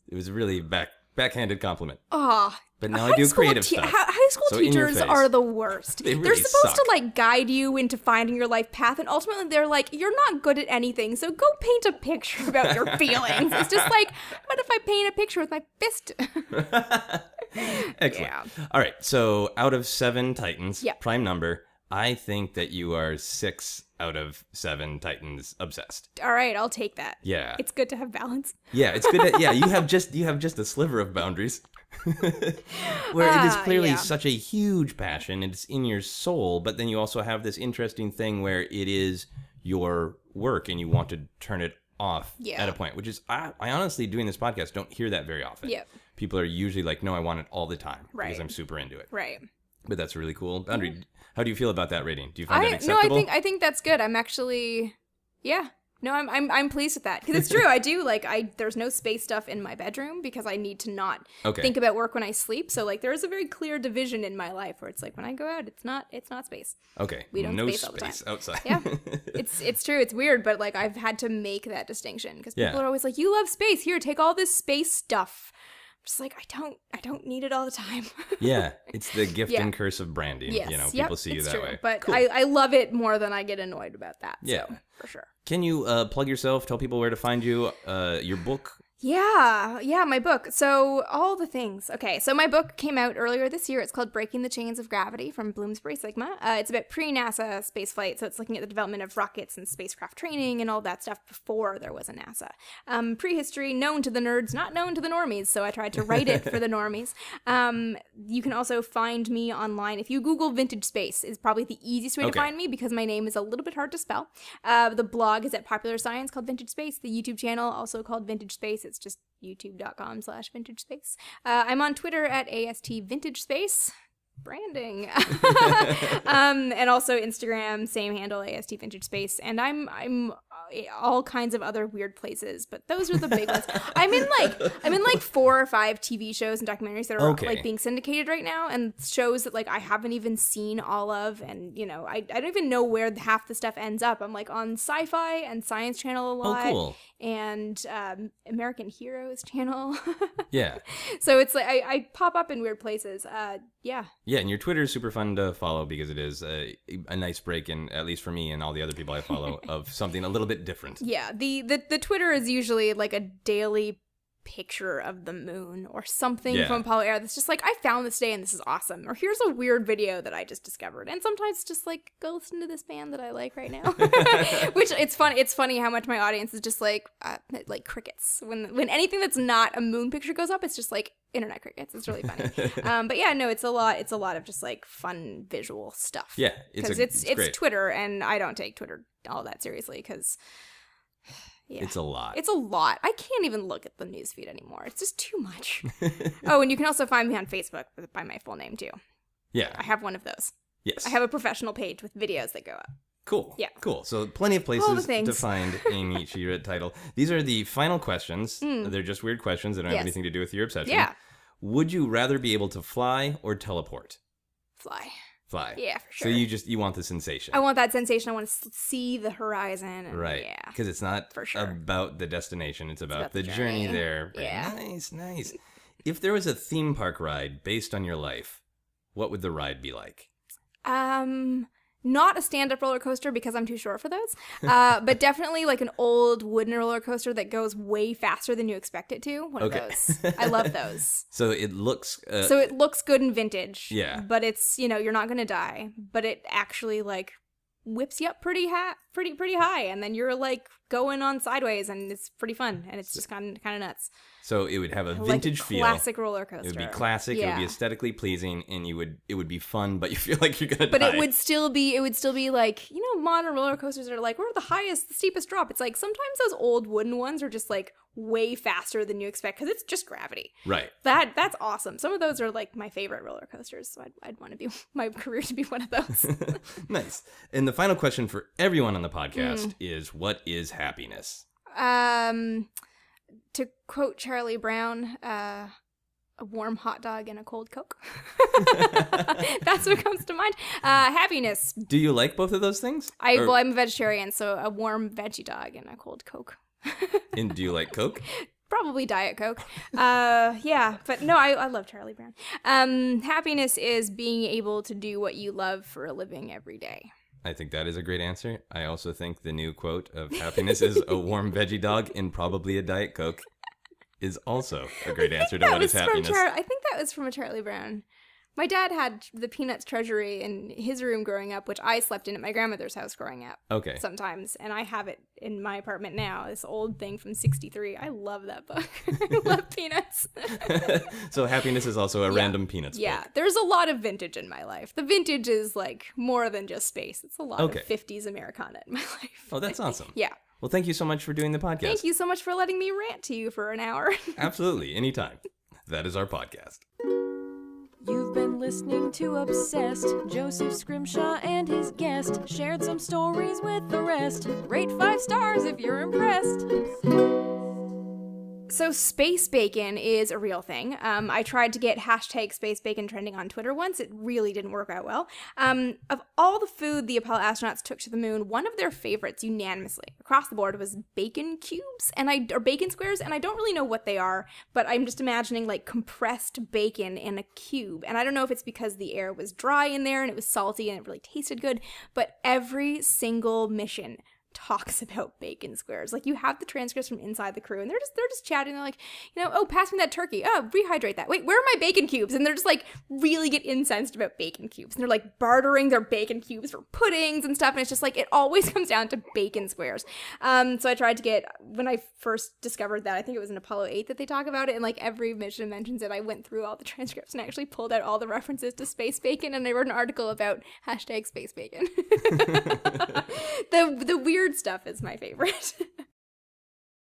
It was a really back backhanded compliment. Ah. Oh, but now I do creative stuff. High, high school so teachers are the worst. They really they're supposed suck. to like guide you into finding your life path, and ultimately they're like, "You're not good at anything, so go paint a picture about your feelings." It's just like, what if I paint a picture with my fist? Excellent. Yeah. All right. So out of seven Titans, yep. prime number, I think that you are six out of seven Titans obsessed. All right, I'll take that. Yeah. It's good to have balance. Yeah, it's good that yeah, you have just you have just a sliver of boundaries. Where uh, it is clearly yeah. such a huge passion, it's in your soul, but then you also have this interesting thing where it is your work and you want to turn it off yeah. at a point, which is I, I honestly doing this podcast don't hear that very often. Yep. People are usually like, no, I want it all the time right. because I'm super into it. Right. But that's really cool. Boundary. Mm-hmm. How do you feel about that rating? Do you find I, that acceptable? No, I think I think that's good. I'm actually, yeah. No, I'm I'm I'm pleased with that because it's true. I do like I there's no space stuff in my bedroom because I need to not okay. think about work when I sleep. So like there is a very clear division in my life where it's like when I go out, it's not it's not space. Okay, we don't no space, space all the time. Outside. Yeah, it's it's true. It's weird, but like I've had to make that distinction because people yeah. are always like, you love space. Here, take all this space stuff. just like, I don't, I don't need it all the time. Yeah, it's the gift yeah. and curse of branding. Yes. You know, people yep, see you that true. way. But cool. I, I love it more than I get annoyed about that. Yeah, so, for sure. Can you uh, plug yourself? Tell people where to find you. Uh, your book. Yeah, yeah, my book. So all the things. Okay, so my book came out earlier this year. It's called Breaking the Chains of Gravity from Bloomsbury Sigma. Uh, it's about pre-NASA spaceflight, so it's looking at the development of rockets and spacecraft training and all that stuff before there was a NASA. Um, prehistory, known to the nerds, not known to the normies, so I tried to write it for the normies. Um, you can also find me online. If you Google Vintage Space, is probably the easiest way okay. to find me because my name is a little bit hard to spell. Uh, the blog is at Popular Science called Vintage Space. The YouTube channel also called Vintage Space. It's It's just youtube.com slash vintage space. Uh, I'm on Twitter at A S T Vintage Space. Branding. um, and also Instagram, same handle, A S T Vintage Space. And I'm I'm all kinds of other weird places, but those are the big ones. I'm in like I'm in like four or five T V shows and documentaries that are okay. like being syndicated right now, and shows that like I haven't even seen all of, and you know I I don't even know where half the stuff ends up. I'm like on Sci-Fi and Science Channel a lot. Oh, cool. And um, American Heroes Channel. Yeah. So it's like I, I pop up in weird places. Uh, yeah. Yeah, and your Twitter is super fun to follow because it is a, a nice break, in, at least for me and all the other people I follow, of something a little bit different. Yeah, the, the, the Twitter is usually like a daily picture of the moon or something yeah. from Apollo era that's just like, I found this day and this is awesome, or here's a weird video that I just discovered. And sometimes just like, go listen to this band that I like right now. Which it's fun it's funny how much my audience is just like uh, like crickets when when anything that's not a moon picture goes up. It's just like internet crickets. It's really funny. um but yeah, no, it's a lot it's a lot of just like fun visual stuff. Yeah, because it's it's, it's, it's Twitter, and I don't take Twitter all that seriously because Yeah. It's a lot. It's a lot. I can't even look at the newsfeed anymore. It's just too much. Oh, and you can also find me on Facebook by my full name, too. Yeah. I have one of those. Yes. I have a professional page with videos that go up. Cool. Yeah. Cool. So plenty of places to find Amy Shira Teitel. These are the final questions. Mm. They're just weird questions that don't yes. have anything to do with your obsession. Yeah. Would you rather be able to fly or teleport? Fly. Fly. Yeah, for sure. So you just, you want the sensation. I want that sensation. I want to see the horizon. And right. Yeah. Because it's not for sure. about the destination. It's about, it's about the, the journey, journey there. Yeah. Nice, nice. If there was a theme park ride based on your life, what would the ride be like? Um... Not a stand-up roller coaster because I'm too short for those, uh, but definitely like an old wooden roller coaster that goes way faster than you expect it to. One okay. of those. I love those. So it looks. Uh, so it looks good and vintage. Yeah. But it's, you know, you're not gonna die. But it actually like whips you up pretty high, pretty pretty high, and then you're like going on sideways, and it's pretty fun, and it's just kind of kind of nuts. So it would have a vintage like a classic feel. Classic roller coaster. It would be classic. Yeah. It would be aesthetically pleasing, and you would it would be fun, but you feel like you're gonna. But die. it would still be it would still be like, you know, modern roller coasters are like, we're the highest, the steepest drop. It's like sometimes those old wooden ones are just like way faster than you expect because it's just gravity. Right. That that's awesome. Some of those are like my favorite roller coasters, so I'd I'd want to be my career to be one of those. Nice. And the final question for everyone on the podcast mm. is, what is happiness? Um. To quote Charlie Brown, uh, a warm hot dog and a cold Coke. That's what comes to mind. Uh, happiness. Do you like both of those things? I or... Well, I'm a vegetarian, so a warm veggie dog and a cold Coke. And do you like Coke? Probably Diet Coke. Uh, yeah, but no, I, I love Charlie Brown. Um, happiness is being able to do what you love for a living every day. I think that is a great answer. I also think the new quote of happiness is a warm veggie dog and probably a Diet Coke is also a great answer to what is happiness. I think that was from a Charlie Brown. My dad had the Peanuts treasury in his room growing up, which I slept in at my grandmother's house growing up. Okay. Sometimes. And I have it in my apartment now, this old thing from sixty-three. I love that book. I love Peanuts. So happiness is also a yeah. random Peanuts yeah. book. Yeah. There's a lot of vintage in my life. The vintage is like more than just space. It's a lot okay. of fifties Americana in my life. Oh, that's awesome. Yeah. Well, thank you so much for doing the podcast. Thank you so much for letting me rant to you for an hour. Absolutely. Anytime. That is our podcast. You've been listening to Obsessed. Joseph Scrimshaw and his guest shared some stories with the rest. Rate five stars if you're impressed. So space bacon is a real thing. Um, I tried to get hashtag space bacon trending on Twitter once. It really didn't work out well. Um, of all the food the Apollo astronauts took to the moon, one of their favorites unanimously across the board was bacon cubes and I or bacon squares. And I don't really know what they are, but I'm just imagining like compressed bacon in a cube. And I don't know if it's because the air was dry in there and it was salty and it really tasted good, but every single mission talks about bacon squares. Like, you have the transcripts from inside the crew and they're just they're just chatting. They're like, you know, oh, pass me that turkey. Oh, rehydrate that. Wait, where are my bacon cubes? And they're just like really get incensed about bacon cubes. And they're like bartering their bacon cubes for puddings and stuff. And it's just like, it always comes down to bacon squares. Um, so I tried to get, when I first discovered that, I think it was in Apollo eight that they talk about it. And like every mission mentions it. I went through all the transcripts and actually pulled out all the references to space bacon. And I wrote an article about hashtag space bacon. the, the weird stuff is my favorite.